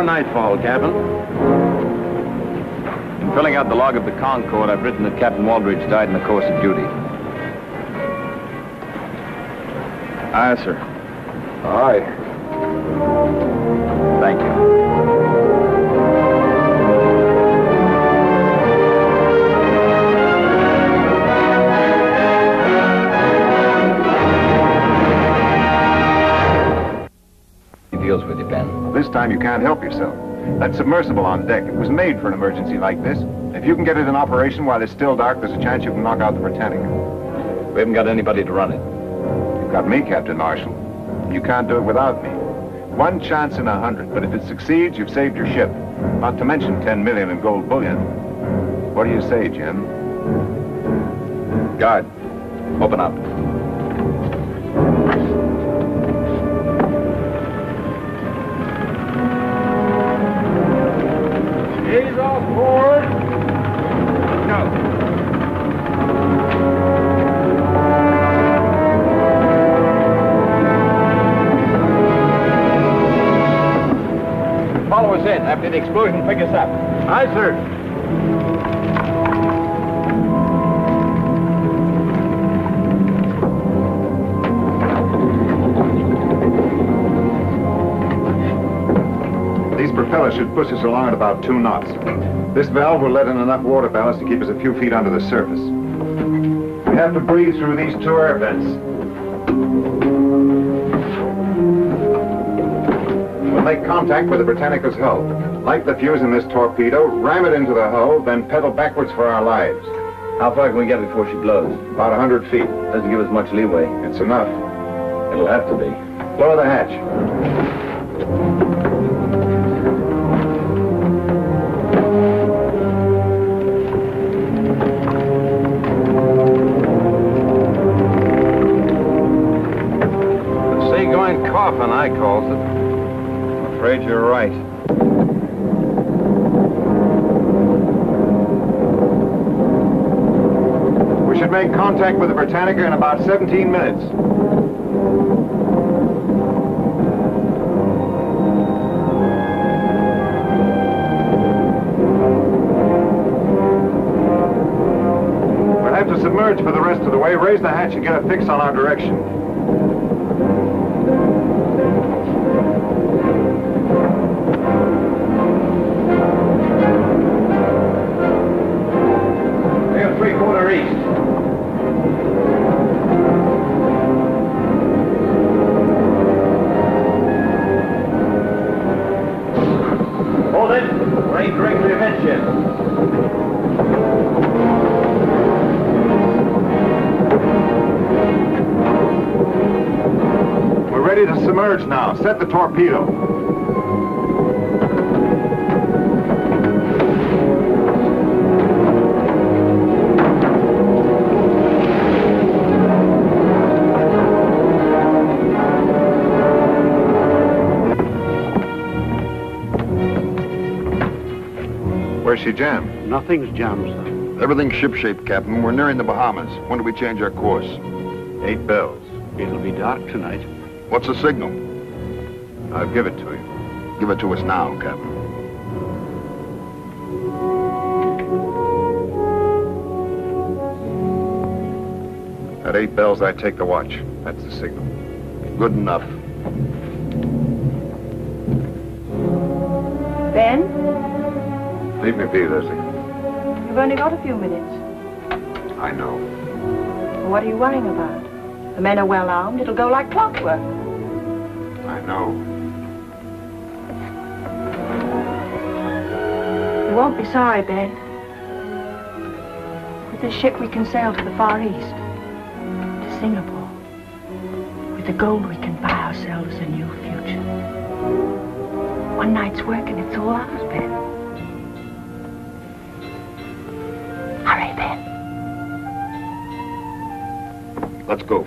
Nightfall, Captain. In filling out the log of the Concord, I've written that Captain Walbridge died in the course of duty. Aye, sir. Aye. Thank you. He deals with you, Ben. This time you can't help yourself. That submersible on deck, it was made for an emergency like this. If you can get it in operation while it's still dark, there's a chance you can knock out the Britannica. We haven't got anybody to run it. You've got me, Captain Marshall. You can't do it without me. One chance in a hundred, but if it succeeds, you've saved your ship. Not to mention ten million in gold bullion. What do you say, Jim? Guard, open up. After the explosion, pick us up. Aye, sir. These propellers should push us along at about two knots. This valve will let in enough water ballast to keep us a few feet under the surface. We have to breathe through these two air vents. Make contact with the Britannica's hull. Light the fuse in this torpedo, ram it into the hull, then pedal backwards for our lives. How far can we get before she blows? About a hundred feet. Doesn't give us much leeway. It's enough. It'll have to be. Lower the hatch. The seagoing coffin, I calls it. I'm afraid you're right. Should make contact with the Britannica in about seventeen minutes. We'll have to submerge for the rest of the way. Raise the hatch and get a fix on our direction. They're three-quarter east. We're ready to submerge now. Set the torpedo. Where's she jammed? Nothing's jammed, sir. Everything's shipshape, Captain. We're nearing the Bahamas. When do we change our course? Eight bells. It'll be dark tonight. What's the signal? I'll give it to you. Give it to us now, Captain. At eight bells, I take the watch. That's the signal. Good enough. Ben? Leave me be, Leslie. You've only got a few minutes. I know. Well, what are you worrying about? The men are well armed. It'll go like clockwork. I know. You won't be sorry, Ben. With this ship, we can sail to the Far East, to Singapore. With the gold, we can buy ourselves a new future. One night's work, and it's all ours, Ben. Hurry, Ben. Let's go.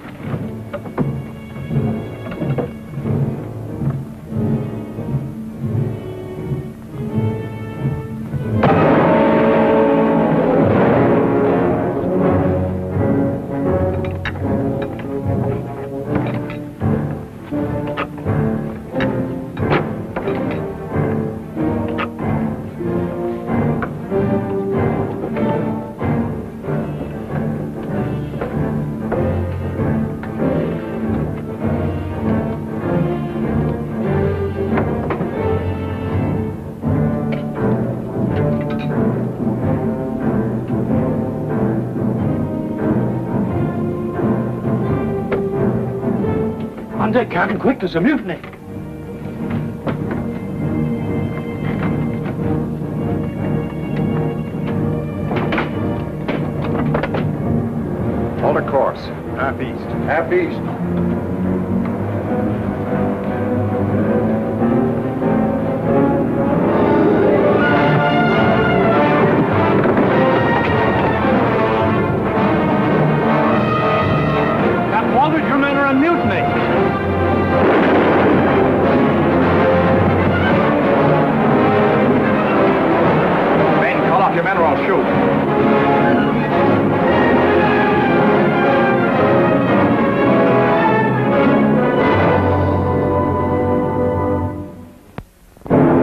Deck, Captain, quick, there's a mutiny. Alter course. Half east. Half east. Captain Walbridge, your men are on mutiny. Your men or I'll shoot.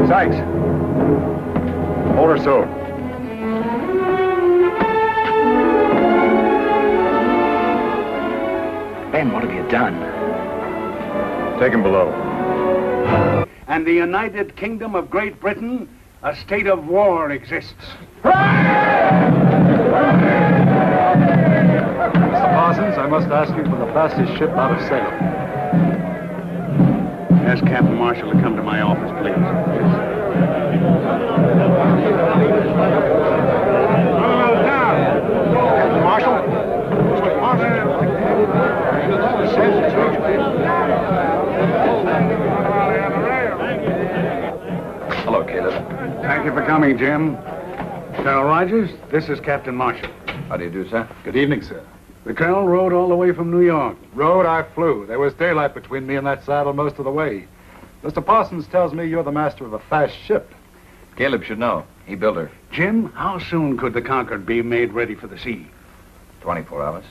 Sykes. Hold her so. Ben, what have you done? Take him below. And the United Kingdom of Great Britain, a state of war exists. Mister Parsons, I must ask you for the fastest ship out of Salem. Ask Captain Marshall to come to my office, please. Captain Marshall? Mister Parsons? Thank you for coming, Jim. Colonel Rogers, this is Captain Marshall. How do you do, sir? Good evening, sir. The colonel rode all the way from New York. Rode, I flew. There was daylight between me and that saddle most of the way. Mister Parsons tells me you're the master of a fast ship. Caleb should know. He built her. Jim, how soon could the Concord be made ready for the sea? twenty-four hours.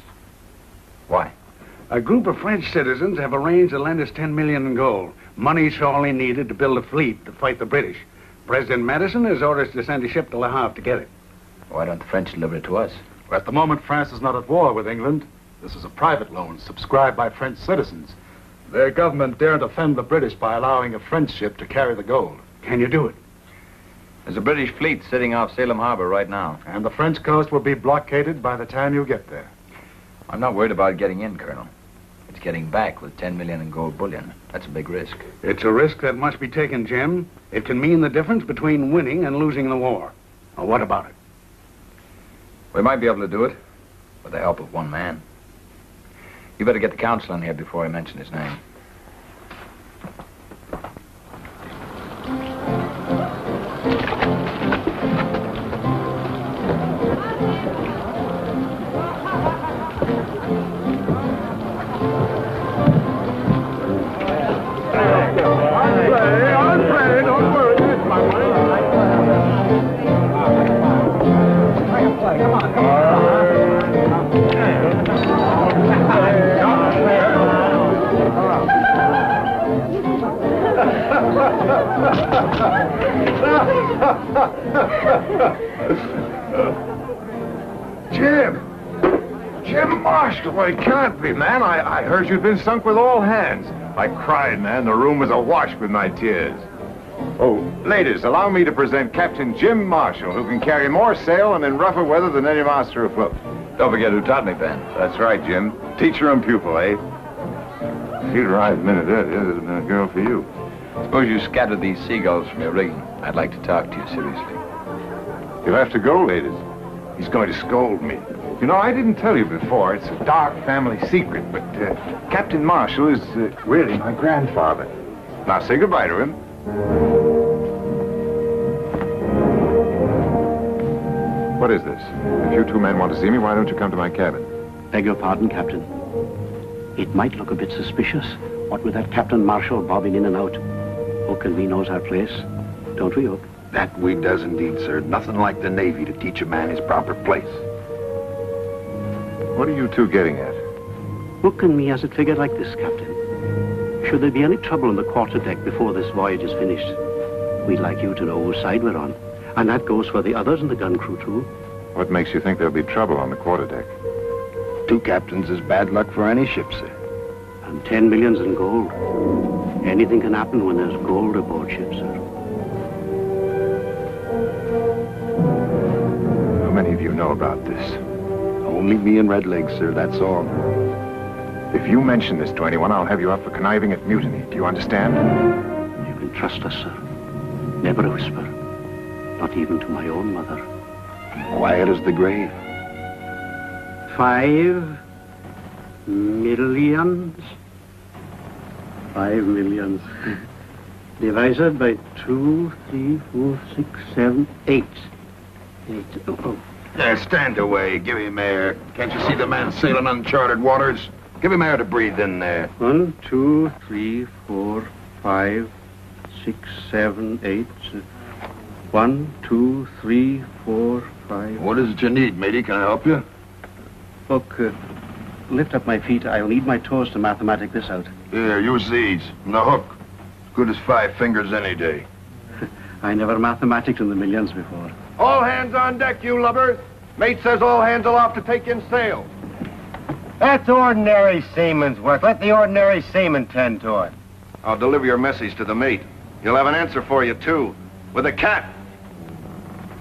Why? A group of French citizens have arranged to lend us ten million in gold. Money sorely needed to build a fleet to fight the British. President Madison has orders to send a ship to Le Havre to get it. Why don't the French deliver it to us? Well, at the moment, France is not at war with England. This is a private loan subscribed by French citizens. Their government daren't offend the British by allowing a French ship to carry the gold. Can you do it? There's a British fleet sitting off Salem Harbor right now. And the French coast will be blockaded by the time you get there. I'm not worried about getting in, Colonel. It's getting back with ten million in gold bullion. That's a big risk. It's a risk that must be taken, Jim. It can mean the difference between winning and losing the war. Now, what about it? We might be able to do it with the help of one man. You better get the council in here before I mention his name. Jim! Jim Marshall, I can't be, man. I, I heard you'd been sunk with all hands. I cried, man. The room was awash with my tears. Oh, ladies, allow me to present Captain Jim Marshall, who can carry more sail and in rougher weather than any master afloat. Don't forget who taught me, Ben. That's right, Jim. Teacher and pupil, eh? She'd arrived a minute earlier. There'd have been a girl for you. Suppose you scattered these seagulls from your rigging. I'd like to talk to you seriously. You'll have to go, ladies. He's going to scold me. You know, I didn't tell you before. It's a dark family secret, but uh, Captain Marshall is uh, really my grandfather. Now, say goodbye to him. What is this? If you two men want to see me, why don't you come to my cabin? Beg your pardon, Captain. It might look a bit suspicious. What with that Captain Marshall bobbing in and out. Hook and me knows our place. Don't we, Hook? That we does indeed, sir. Nothing like the Navy to teach a man his proper place. What are you two getting at? Hook and me has it figured like this, Captain. Should there be any trouble on the quarterdeck before this voyage is finished, we'd like you to know whose side we're on. And that goes for the others in the gun crew, too. What makes you think there'll be trouble on the quarterdeck? Two captains is bad luck for any ship, sir. And ten millions in gold. Anything can happen when there's gold aboard ship, sir. You know about this. Only me and Redlegs, sir, that's all. If you mention this to anyone, I'll have you up for conniving at mutiny. Do you understand? You can trust us, sir. Never a whisper. Not even to my own mother. Quiet as the grave. Five millions. Five millions. Divided by two, three, four, six, seven, eight. Eight. Oh, oh. There, stand away. Give him air. Can't you see the man sailing uncharted waters? Give him air to breathe in there. One, two, three, four, five, six, seven, eight. One, two, three, four, five. What is it you need, matey? Can I help you? Look, uh, lift up my feet. I'll need my toes to mathematic this out. Here, use these. And the hook. Good as five fingers any day. I never mathematicked in the millions before. All hands on deck, you lubbers. Mate says all hands aloft to take in sail. That's ordinary seaman's work. Let the ordinary seaman tend to it. I'll deliver your message to the mate. He'll have an answer for you, too. With a cat.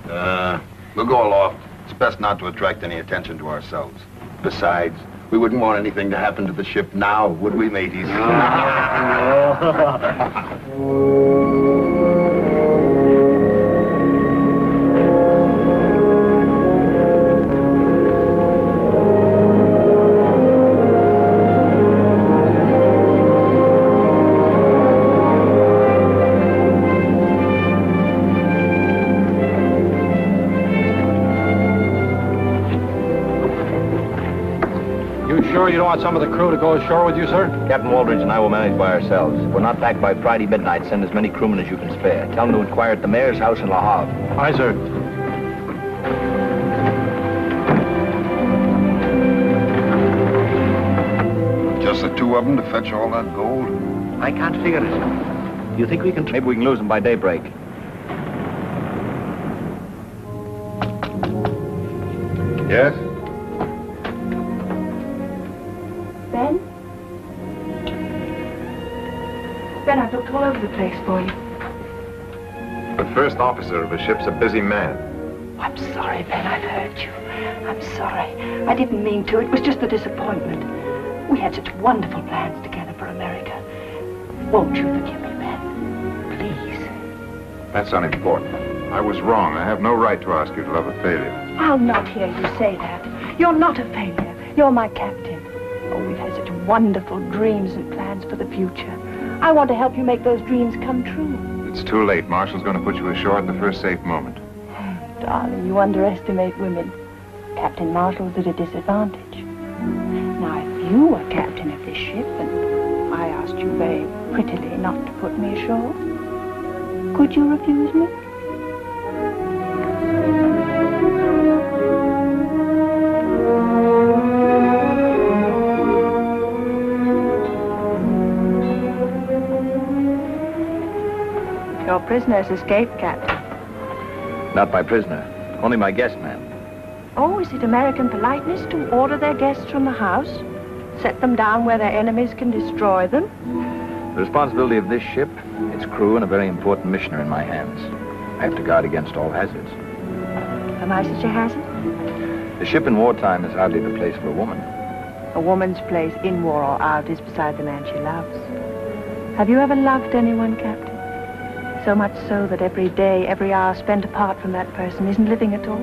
Uh, we'll go aloft. It's best not to attract any attention to ourselves. Besides, we wouldn't want anything to happen to the ship now, would we, mateys? You sure you don't want some of the crew to go ashore with you, sir? Captain Walbridge and I will manage by ourselves. If we're not back by Friday midnight, send as many crewmen as you can spare. Tell them to inquire at the mayor's house in Le Havre. Aye, sir. Just the two of them to fetch all that gold? I can't figure it. You think we can... Maybe we can lose them by daybreak. Yes? Ben? Ben, I've looked all over the place for you. The first officer of a ship's a busy man. I'm sorry, Ben, I've hurt you. I'm sorry. I didn't mean to. It was just the disappointment. We had such wonderful plans together for America. Won't you forgive me, Ben? Please. That's unimportant. I was wrong. I have no right to ask you to love a failure. I'll not hear you say that. You're not a failure. You're my captain. Oh, we've had such wonderful dreams and plans for the future. I want to help you make those dreams come true. It's too late. Marshall's going to put you ashore at the first safe moment. Oh, darling, you underestimate women. Captain Marshall's at a disadvantage. Now, if you were captain of this ship and I asked you very prettily not to put me ashore, could you refuse me? Your prisoner has escaped, Captain. Not my prisoner. Only my guest, ma'am. Oh, is it American politeness to order their guests from the house? Set them down where their enemies can destroy them? The responsibility of this ship, its crew, and a very important mission are in my hands. I have to guard against all hazards. Am I such a hazard? The ship in wartime is hardly the place for a woman. A woman's place in war or out is beside the man she loves. Have you ever loved anyone, Captain? So much so that every day, every hour spent apart from that person isn't living at all.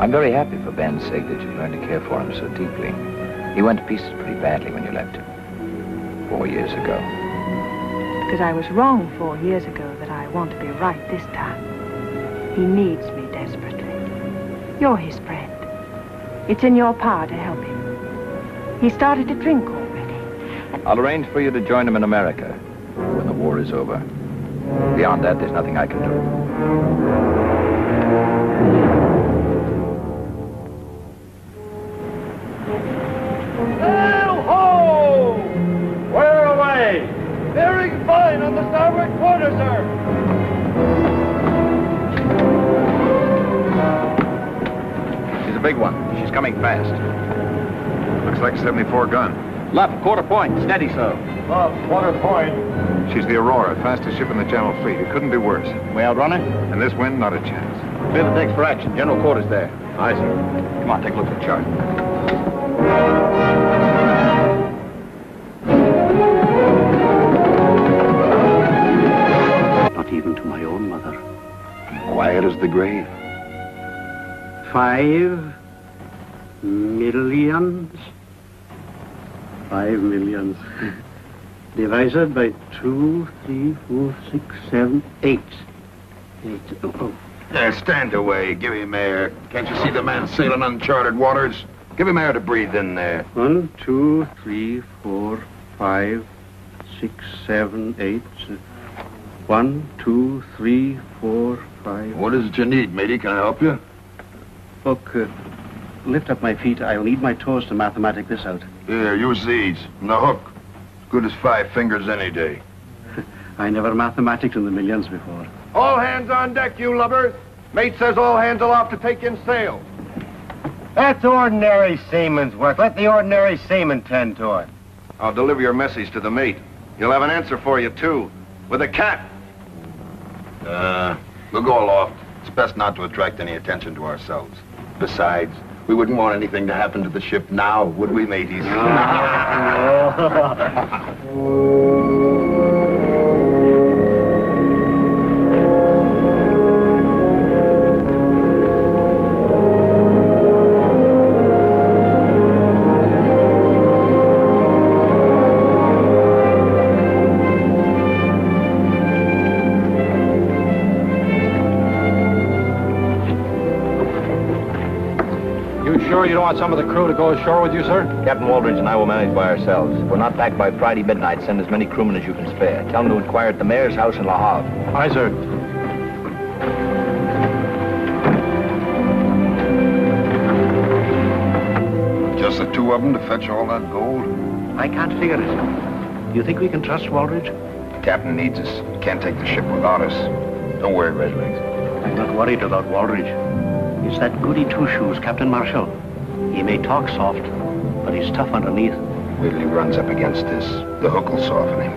I'm very happy for Ben's sake that you learned to care for him so deeply. He went to pieces pretty badly when you left him, four years ago. Because I was wrong four years ago that I want to be right this time. He needs me desperately. You're his friend. It's in your power to help him. He started to drink already. I'll arrange for you to join him in America when the war is over. Beyond that, there's nothing I can do. Sail ho! Where away? Bearing fine on the starboard quarter, sir. She's a big one. She's coming fast. Looks like a seventy-four gun. Left, quarter point. Steady, sir. Left, quarter point. She's the Aurora, fastest ship in the Channel Fleet. It couldn't be worse. We outrun her? And this wind, not a chance. Clear the decks for action. General quarters there. Aye, sir. Come on, take a look at the chart. Not even to my own mother. Quiet as the grave. Five millions. Five millions. Divided by two, three, four, six, seven, eight. Eight. Oh. There, stand away. Give him air. Can't you see the man sailing uncharted waters? Give him air to breathe in there. One, two, three, four, five, six, seven, eight. One, two, three, four, five. What is it you need, matey? Can I help you? Look, uh, lift up my feet. I'll need my toes to mathematic this out. Here, use these. And the hook. Good as five fingers any day. I never mathematics in the millions before. All hands on deck, you lubbers. Mate says all hands aloft to take in sail. That's ordinary seaman's work. Let the ordinary seaman tend to it. I'll deliver your message to the mate. He'll have an answer for you, too. With a cap. Uh, we'll go aloft. It's best not to attract any attention to ourselves. Besides, we wouldn't want anything to happen to the ship now, would we, mateys? No. You want some of the crew to go ashore with you, sir? Captain Walbridge and I will manage by ourselves. If we're not back by Friday midnight, send as many crewmen as you can spare. Tell them to inquire at the mayor's house in Le Havre. Aye, sir. Just the two of them to fetch all that gold? I can't figure it. Do you think we can trust Walbridge? The captain needs us. Can't take the ship without us. Don't worry, Redlegs. I'm not worried about Walbridge. It's that goody two-shoes, Captain Marshall. He may talk soft, but he's tough underneath. Wait till he runs up against this. The hook will soften him.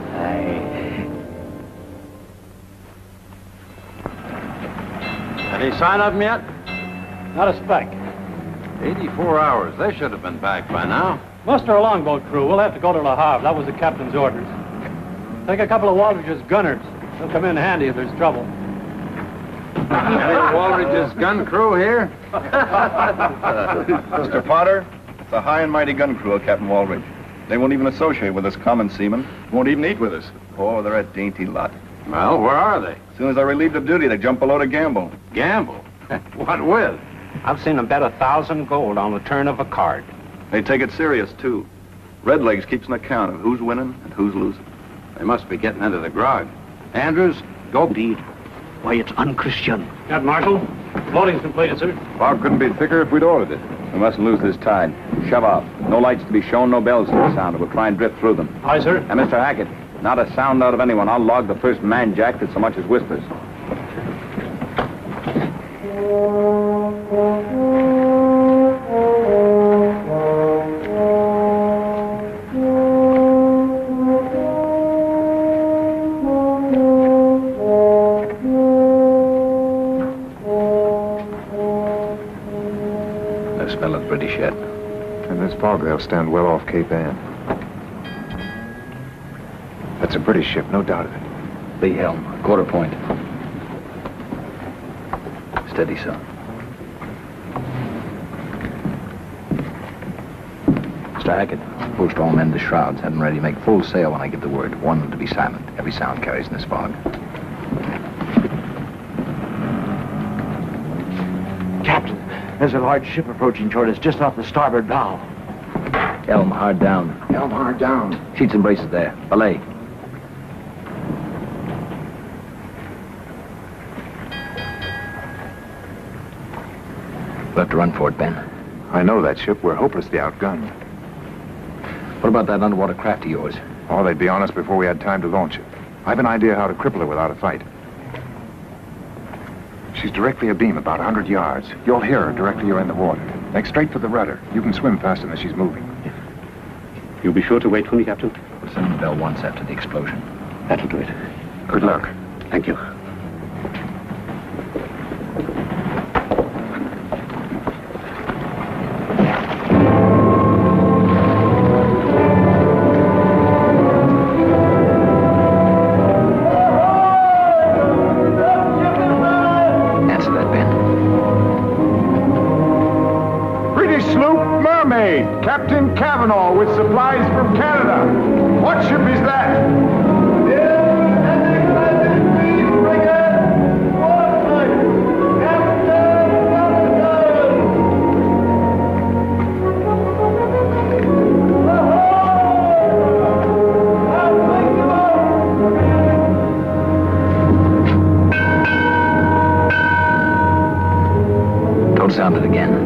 Aye. Any sign of him yet? Not a speck. eighty-four hours. They should have been back by now. Muster a longboat crew. We'll have to go to Le Havre. That was the captain's orders. Take a couple of Walbridge's gunners. They'll come in handy if there's trouble. Any Walbridge's gun crew here? Mister Potter, it's a high and mighty gun crew of Captain Walbridge. They won't even associate with us common seamen. Won't even eat with us. Oh, they're a dainty lot. Well, where are they? As soon as I relieved of duty, they jump below to gamble. Gamble? What with? I've seen them bet a thousand gold on the turn of a card. They take it serious, too. Redlegs keeps an account of who's winning and who's losing. They must be getting into the grog. Andrews, go. Indeed. Why, it's unchristian. Captain Marshall, loading's completed, sir. Fog couldn't be thicker if we'd ordered it. We mustn't lose this tide. Shove off. No lights to be shown, no bells to be sounded. We'll try and drift through them. Aye, sir. And Mister Hackett, not a sound out of anyone. I'll log the first man jack that so much as whispers. They'll stand well off Cape Ann. That's a British ship, no doubt of it. Lee helm, quarter point. Steady, son. Mister Hackett, post all men to shrouds. Have them ready to make full sail when I give the word. Warn them to be silent. Every sound carries in this fog. Captain, there's a large ship approaching toward us just off the starboard bow. Helm hard down. Helm hard down. Sheets and braces there. Belay. We'll have to run for it, Ben. I know that ship. We're hopelessly outgunned. What about that underwater craft of yours? Oh, they'd be on us before we had time to launch it. I've an idea how to cripple her without a fight. She's directly abeam, about a hundred yards. You'll hear her directly you're in the water. Make straight for the rudder. You can swim faster than she's moving. You'll be sure to wait for me, Captain? We'll send the bell once after the explosion. That'll do it. Good luck. Thank you. Answer that, Ben. British sloop Mermaid, Captain Cavanaugh with supplies from Canada. What ship is that? Don't sound it again.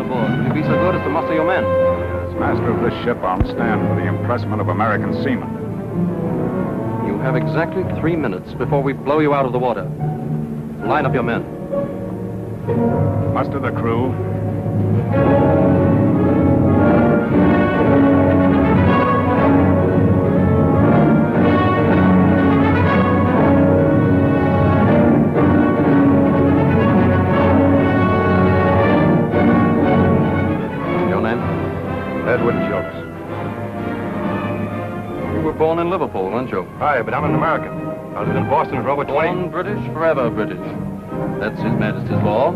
on aboard. Will you be so good as to muster your men? As master of this ship, I'll stand for the impressment of American seamen. You have exactly three minutes before we blow you out of the water. Line up your men. Muster the crew. Liverpool, aren't you? Aye, but I'm an American. I live in Boston with Robert Twain. Born British, forever British. That's His Majesty's law.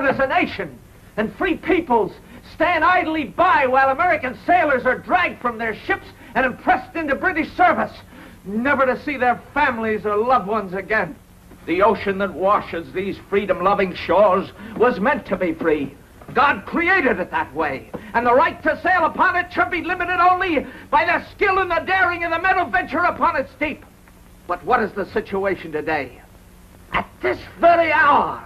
As a nation and free peoples stand idly by while American sailors are dragged from their ships and impressed into British service, never to see their families or loved ones again. The ocean that washes these freedom-loving shores was meant to be free. God created it that way, and the right to sail upon it should be limited only by the skill and the daring of the men who venture upon its deep. But what is the situation today? At this very hour,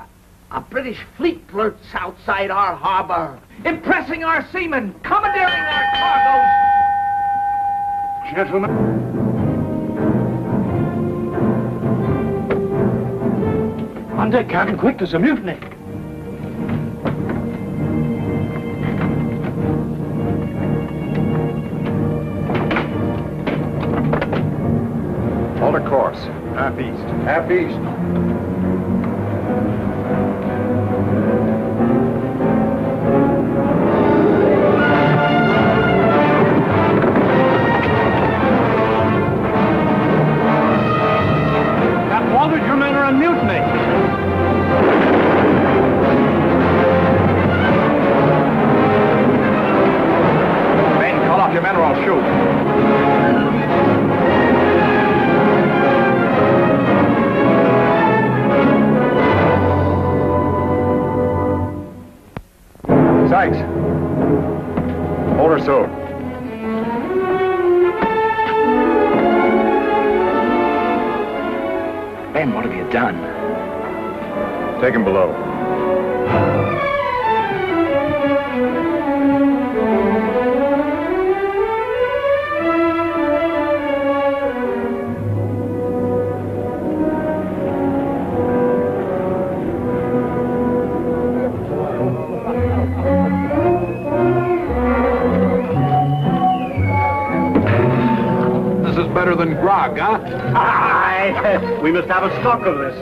a British fleet lurks outside our harbor, impressing our seamen, commandeering our cargoes. Gentlemen. On deck, Captain, quick, there's a mutiny. Alter course, half east. Half east. Take him below. This is better than grog, huh? Aye. We must have a stock of this.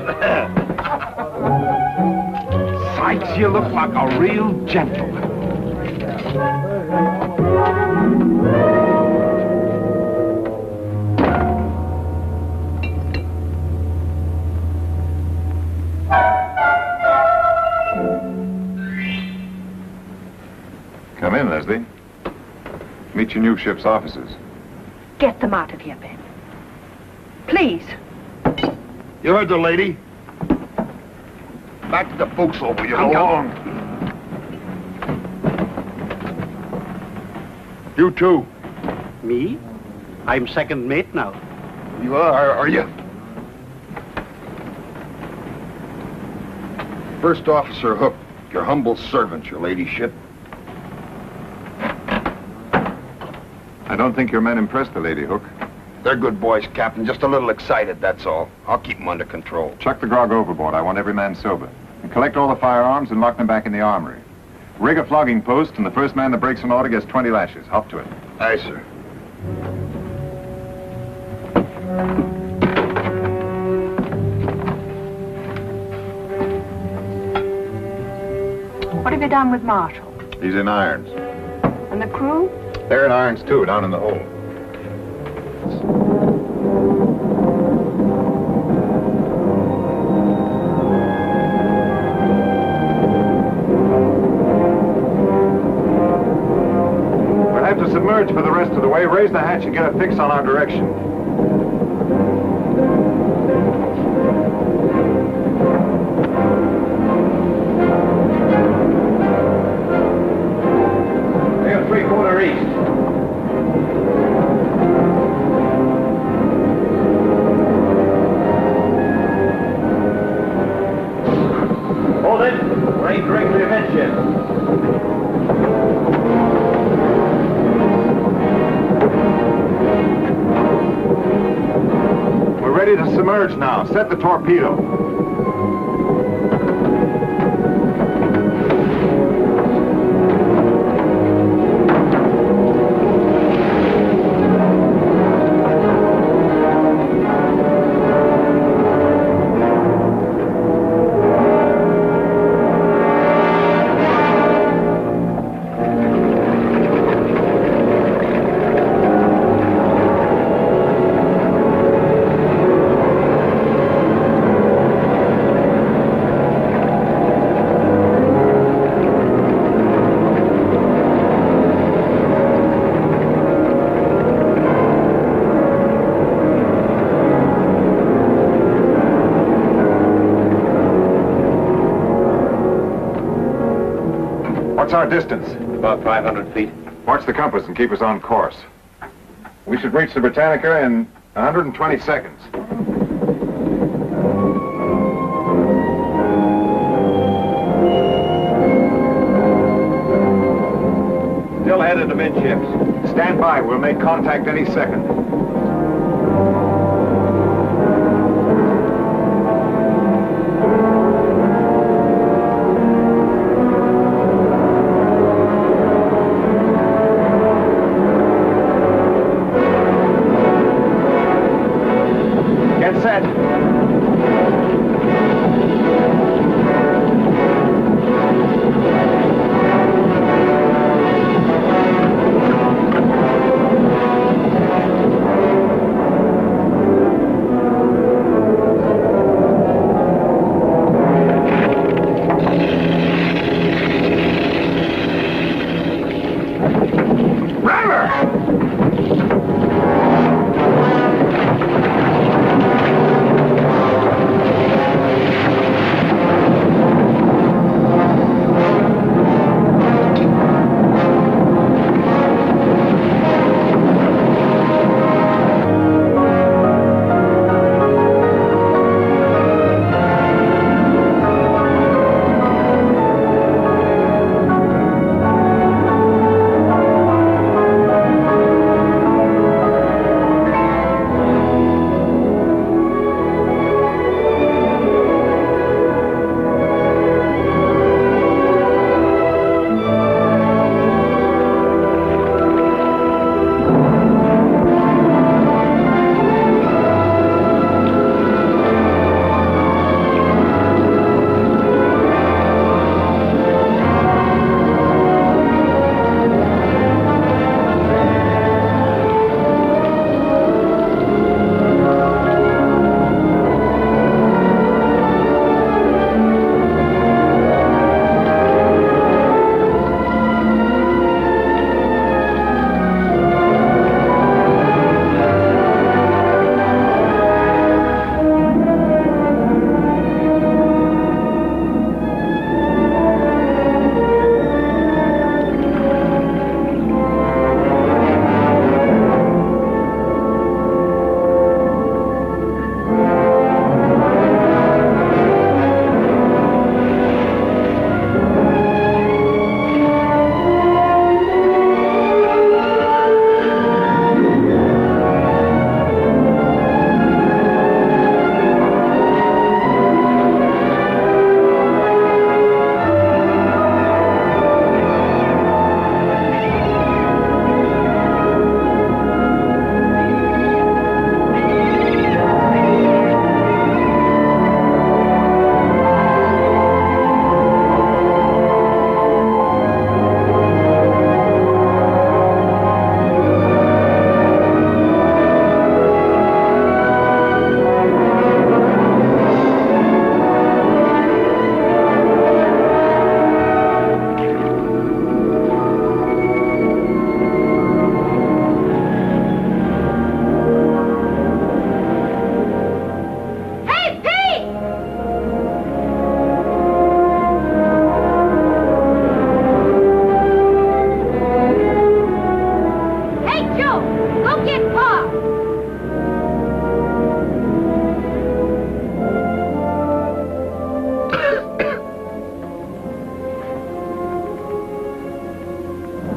You look like a real gentleman. Come in, Leslie. Meet your new ship's officers. Get them out of here, Ben. Please. You heard the lady. Back to the forecastle, will you? Go along. You too. Me? I'm second mate now. You are, are you? First Officer Hook, your humble servant, your ladyship. I don't think your men impressed the lady, Hook. They're good boys, Captain. Just a little excited, that's all. I'll keep them under control. Chuck the grog overboard. I want every man sober. And collect all the firearms and lock them back in the armory. Rig a flogging post, and the first man that breaks an order gets twenty lashes. Hop to it. Aye, sir. What have you done with Marshall? He's in irons. And the crew? They're in irons too, down in the hold. We'll have to submerge for the rest of the way. Raise the hatch and get a fix on our direction. Now, set the torpedo. What's our distance? About five hundred feet. Watch the compass and keep us on course. We should reach the Britannica in one hundred twenty seconds. Still headed amidships. Stand by. We'll make contact any second.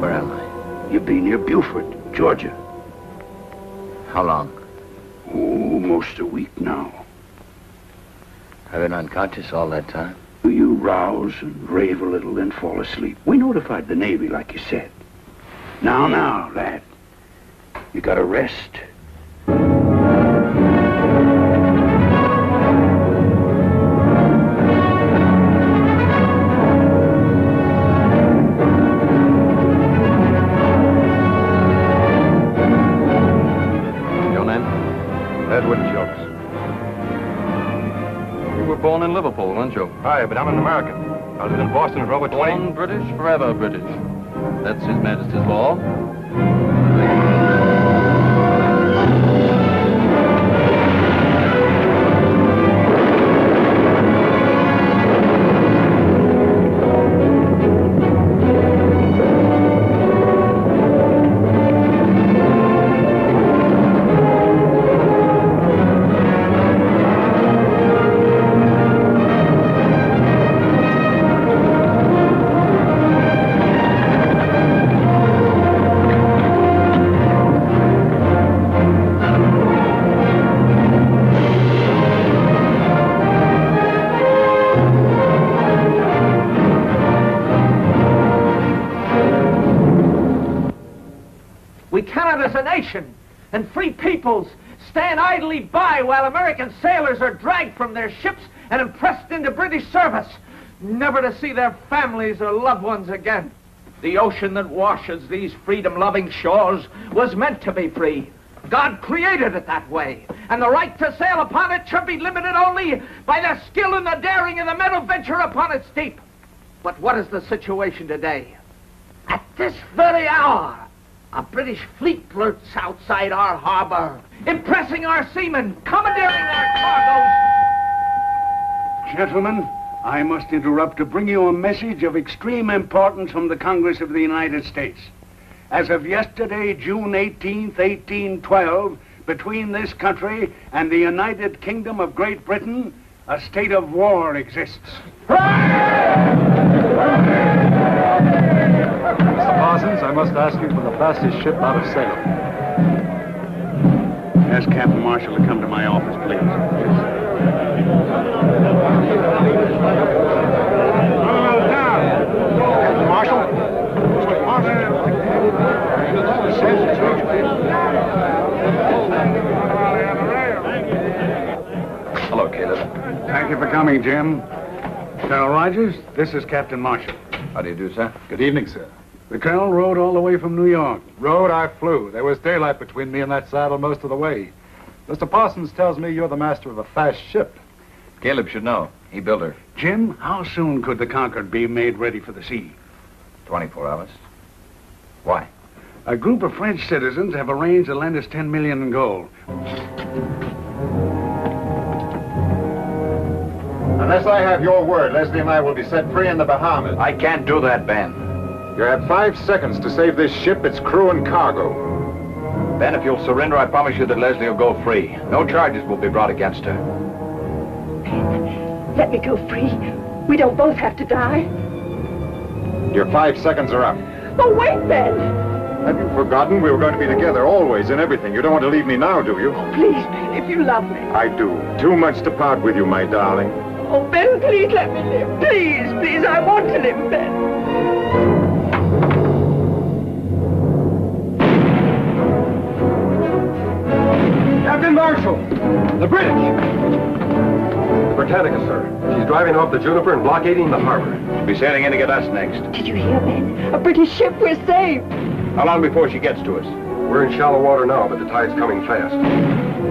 Where am I? You've been near Beaufort, Georgia. How long? Oh, most a week now. I've been unconscious all that time. You rouse and rave a little, then fall asleep. We notified the Navy, like you said. Now, now, lad. You gotta rest. Hi, but I'm an American. I live in Boston for over twenty. Born British, forever British. That's His Majesty's law. And free peoples stand idly by while American sailors are dragged from their ships and impressed into British service, never to see their families or loved ones again. The ocean that washes these freedom-loving shores was meant to be free. God created it that way, and the right to sail upon it should be limited only by the skill and the daring of the men who venture upon its deep. But what is the situation today? At this very hour, a British fleet lurks outside our harbor, impressing our seamen, commandeering our cargoes. Gentlemen, I must interrupt to bring you a message of extreme importance from the Congress of the United States. As of yesterday, June eighteenth, eighteen twelve, between this country and the United Kingdom of Great Britain, a state of war exists. Mister Parsons, I must ask you for the fastest ship out of Salem. Ask Captain Marshall to come to my office, please. Captain Marshall? Mister Parsons? Hello, Caleb. Thank you for coming, Jim. Colonel Rogers, this is Captain Marshall. How do you do, sir? Good evening, sir. The colonel rode all the way from New York. Rode, I flew. There was daylight between me and that saddle most of the way. Mister Parsons tells me you're the master of a fast ship. Caleb should know. He built her. Jim, how soon could the Concord be made ready for the sea? twenty-four hours. Why? A group of French citizens have arranged to lend us ten million in gold. Unless I have your word, Leslie and I will be set free in the Bahamas. I can't do that, Ben. You have five seconds to save this ship, its crew, and cargo. Ben, if you'll surrender, I promise you that Leslie will go free. No charges will be brought against her. Let me go free. We don't both have to die. Your five seconds are up. Oh, wait, Ben! Have you forgotten we were going to be together always in everything? You don't want to leave me now, do you? Oh, please, Ben, if you love me. I do. Too much to part with you, my darling. Oh, Ben, please let me live. Please, please, I want to live, Ben. Captain Marshall, the British. The Britannica, sir. She's driving off the Juniper and blockading the harbor. She'll be sailing in to get us next. Did you hear, Ben? A British ship, we're saved. How long before she gets to us? We're in shallow water now, but the tide's coming fast.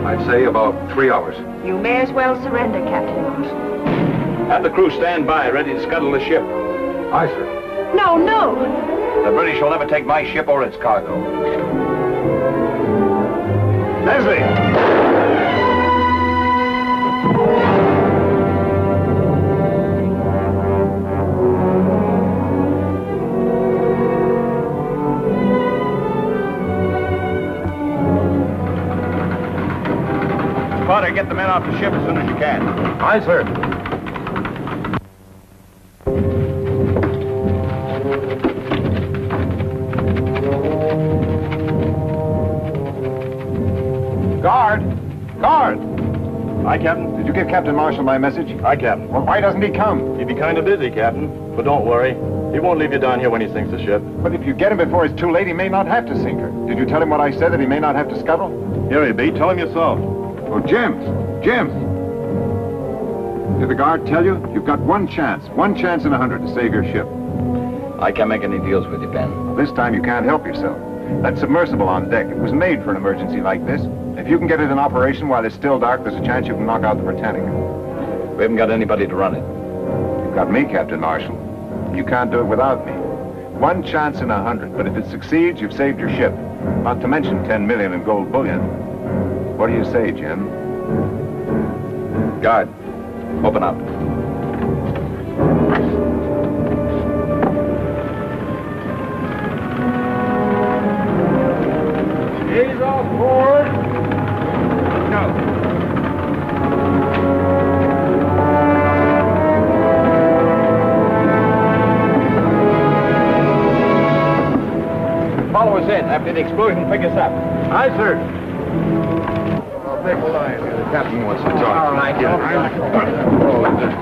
I'd say about three hours. You may as well surrender, Captain Marshall. Have the crew stand by, ready to scuttle the ship. Aye, sir. No, no. The British will never take my ship or its cargo. Leslie! Potter, get the men off the ship as soon as you can. Aye, sir. Aye, Captain. Did you give Captain Marshall my message? Aye, Captain. Well, why doesn't he come? He'd be kind of busy, Captain. But don't worry. He won't leave you down here when he sinks the ship. But if you get him before it's too late, he may not have to sink her. Did you tell him what I said, that he may not have to scuttle? Here he be. Tell him yourself. Oh, James. James. Did the guard tell you? You've got one chance. One chance in a hundred to save your ship. I can't make any deals with you, Ben. This time you can't help yourself. That submersible on deck, it was made for an emergency like this. If you can get it in operation while it's still dark, there's a chance you can knock out the Britannica. We haven't got anybody to run it. You've got me, Captain Marshall. You can't do it without me. One chance in a hundred, but if it succeeds, you've saved your ship. Not to mention ten million in gold bullion. What do you say, Jim? Guard, open up. The explosion pick us up. Aye, sir. The captain wants to talk. All right, yeah.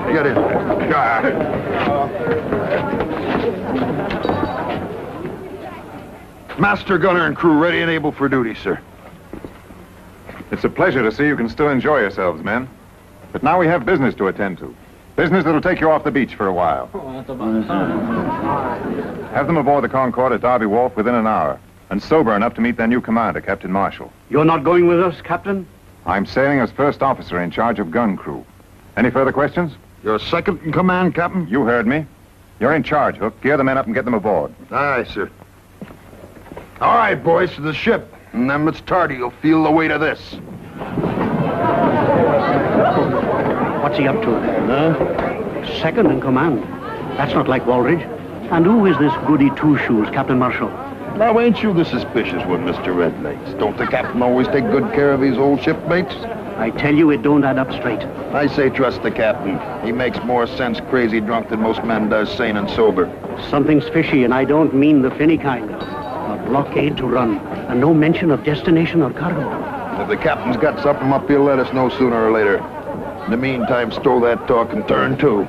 Oh, get in. God. Master gunner and crew ready and able for duty, sir. It's a pleasure to see you can still enjoy yourselves, men. But now we have business to attend to. Business that'll take you off the beach for a while. Oh, that's about time. Have them aboard the Concord at Darby Wharf within an hour. And sober enough to meet their new commander, Captain Marshall. You're not going with us, Captain? I'm sailing as first officer in charge of gun crew. Any further questions? You're second in command, Captain? You heard me. You're in charge, Hook. Gear the men up and get them aboard. Aye, sir. All right, boys, to the ship. And then it's tardy. You'll feel the weight of this. What's he up to? Huh? Second in command. That's not like Walbridge. And who is this goody two-shoes, Captain Marshall? Now, ain't you the suspicious one, Mister Redlegs? Don't the captain always take good care of his old shipmates? I tell you, it don't add up straight. I say trust the captain. He makes more sense crazy drunk than most men does sane and sober. Something's fishy, and I don't mean the finny kind. A blockade to run, and no mention of destination or cargo. If the captain's got something up, he'll let us know sooner or later. In the meantime, stow that talk and turn to.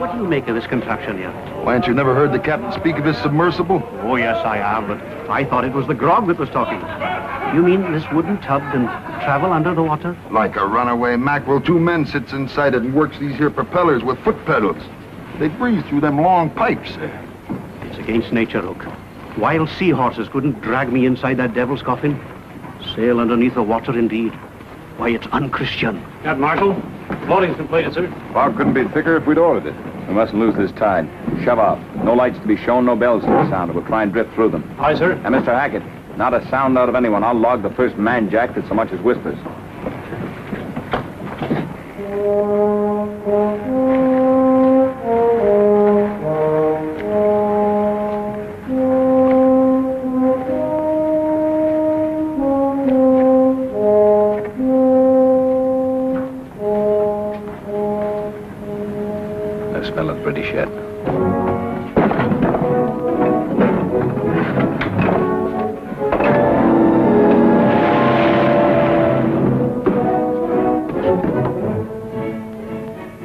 What do you make of this contraption here? Why, ain't you never heard the captain speak of his submersible? Oh, yes, I have, but I thought it was the grog that was talking. You mean this wooden tub can travel under the water? Like a runaway mackerel, two men sits inside it and works these here propellers with foot pedals. They breathe through them long pipes. It's against nature, Hook. Wild seahorses couldn't drag me inside that devil's coffin. Sail underneath the water, indeed. Why, it's unchristian. Captain Marshall, loading's completed, sir. Fog couldn't be thicker if we'd ordered it. We mustn't lose this tide. Shove off. No lights to be shown, no bells to be sounded. We'll try and drift through them. Aye, sir. And Mister Hackett, not a sound out of anyone. I'll log the first man jack that so much as whispers.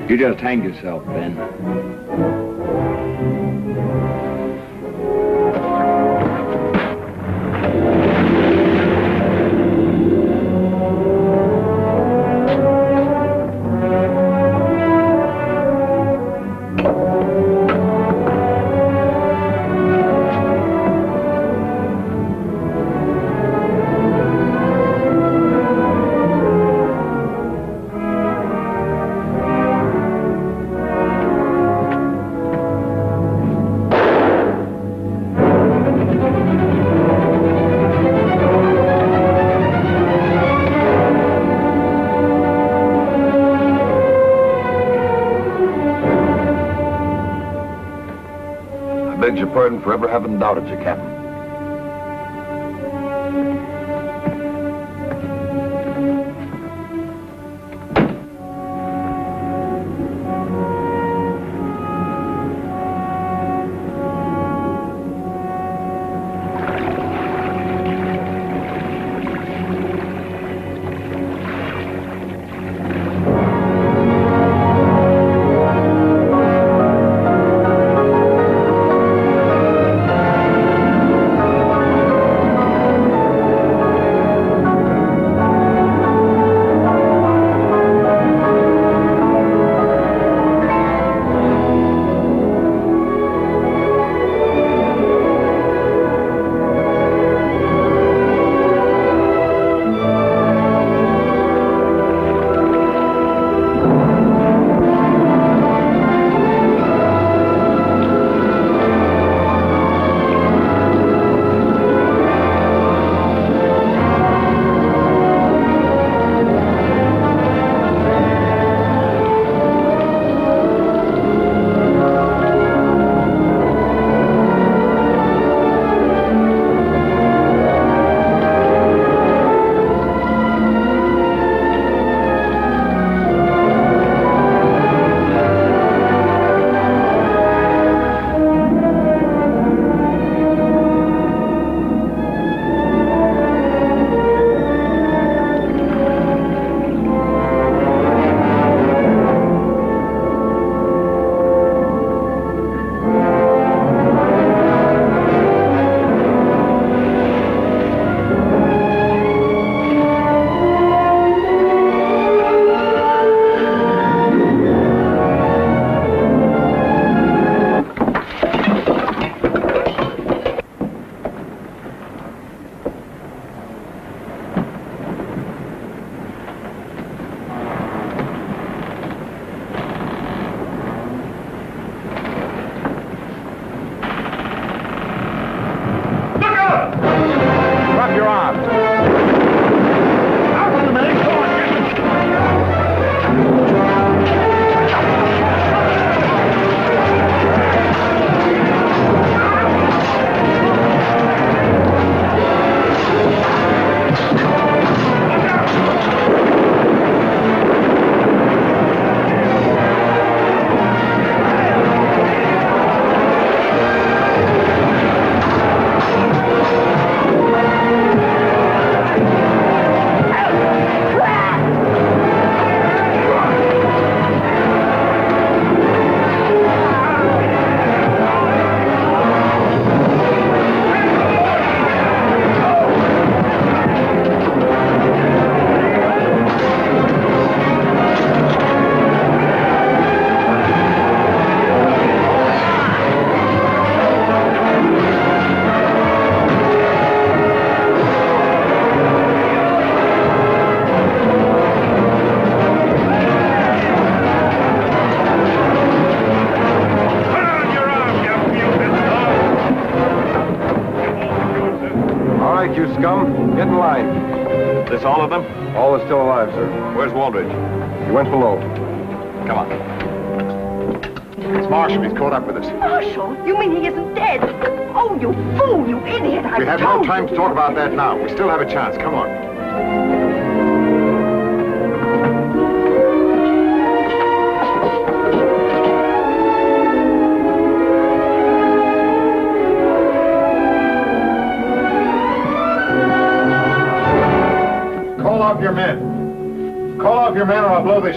You just hang yourself, Ben. begs your pardon for ever having doubted you, Captain.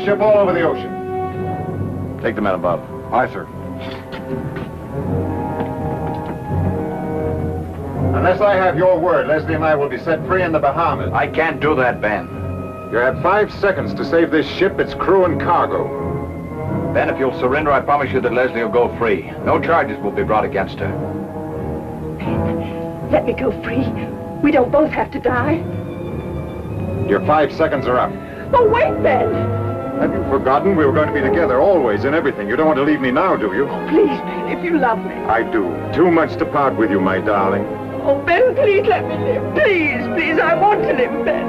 Ship all over the ocean. Take the men above. Aye, sir. Unless I have your word, Leslie and I will be set free in the Bahamas. I can't do that, Ben. You have five seconds to save this ship, its crew, and cargo. Ben, if you'll surrender, I promise you that Leslie will go free. No charges will be brought against her. Ben, let me go free. We don't both have to die. Your five seconds are up. Oh, wait, Ben. Have you forgotten we were going to be together always in everything? You don't want to leave me now, do you? Oh, please, Ben, if you love me. I do. Too much to part with you, my darling. Oh, Ben, please let me live. Please, please, I want to live, Ben.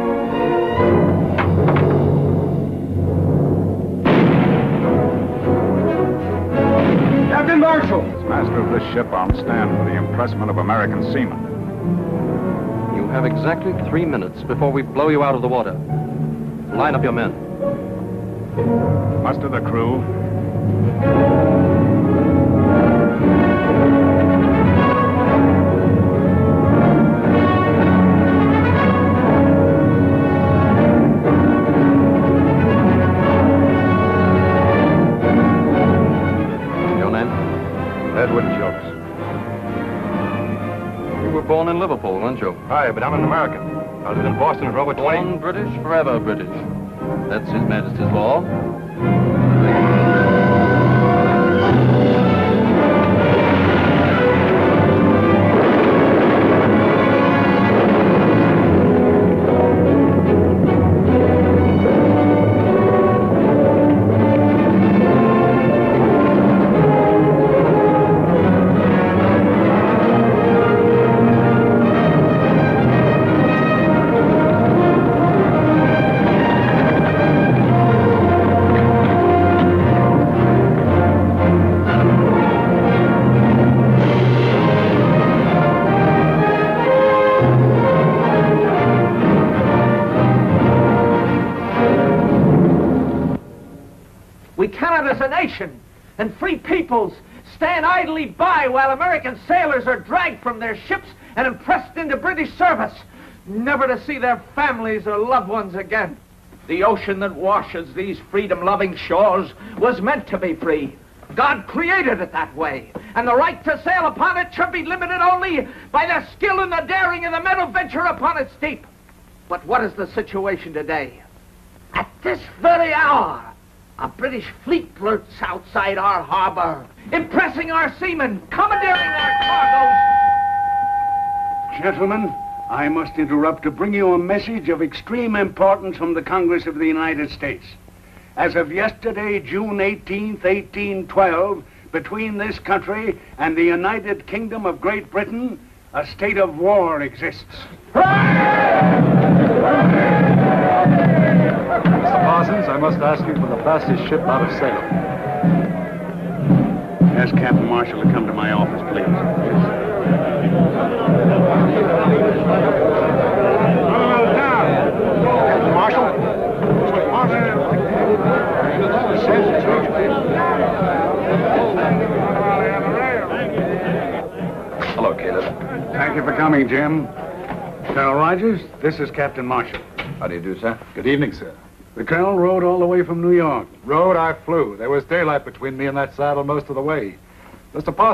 Captain Marshall. Yes, Master, please. this ship on stand for the impressment of American seamen. You have exactly three minutes before we blow you out of the water. Line up your men. Muster the crew. Hi, but I'm an American. I live in Boston with Robert Twain. Born British, forever British. That's His Majesty's law. And free peoples stand idly by while American sailors are dragged from their ships and impressed into British service, never to see their families or loved ones again. The ocean that washes these freedom-loving shores was meant to be free. God created it that way, and the right to sail upon it should be limited only by the skill and the daring of the men who venture upon its deep. But what is the situation today? At this very hour, a British fleet lurks outside our harbor, impressing our seamen, commandeering our cargoes. Gentlemen, I must interrupt to bring you a message of extreme importance from the Congress of the United States. As of yesterday, June eighteenth, eighteen twelve, between this country and the United Kingdom of Great Britain, a state of war exists. Mister Parsons, I must ask you for the fastest ship out of Salem. Ask Captain Marshall to come to my office, please. Captain Marshall? Mister Parsons? Hello, Caleb. Thank you for coming, Jim. Colonel Rogers, this is Captain Marshall. How do you do, sir? Good evening, sir. The colonel rode all the way from New York. Rode, I flew. There was daylight between me and that saddle most of the way. Mister Parsons.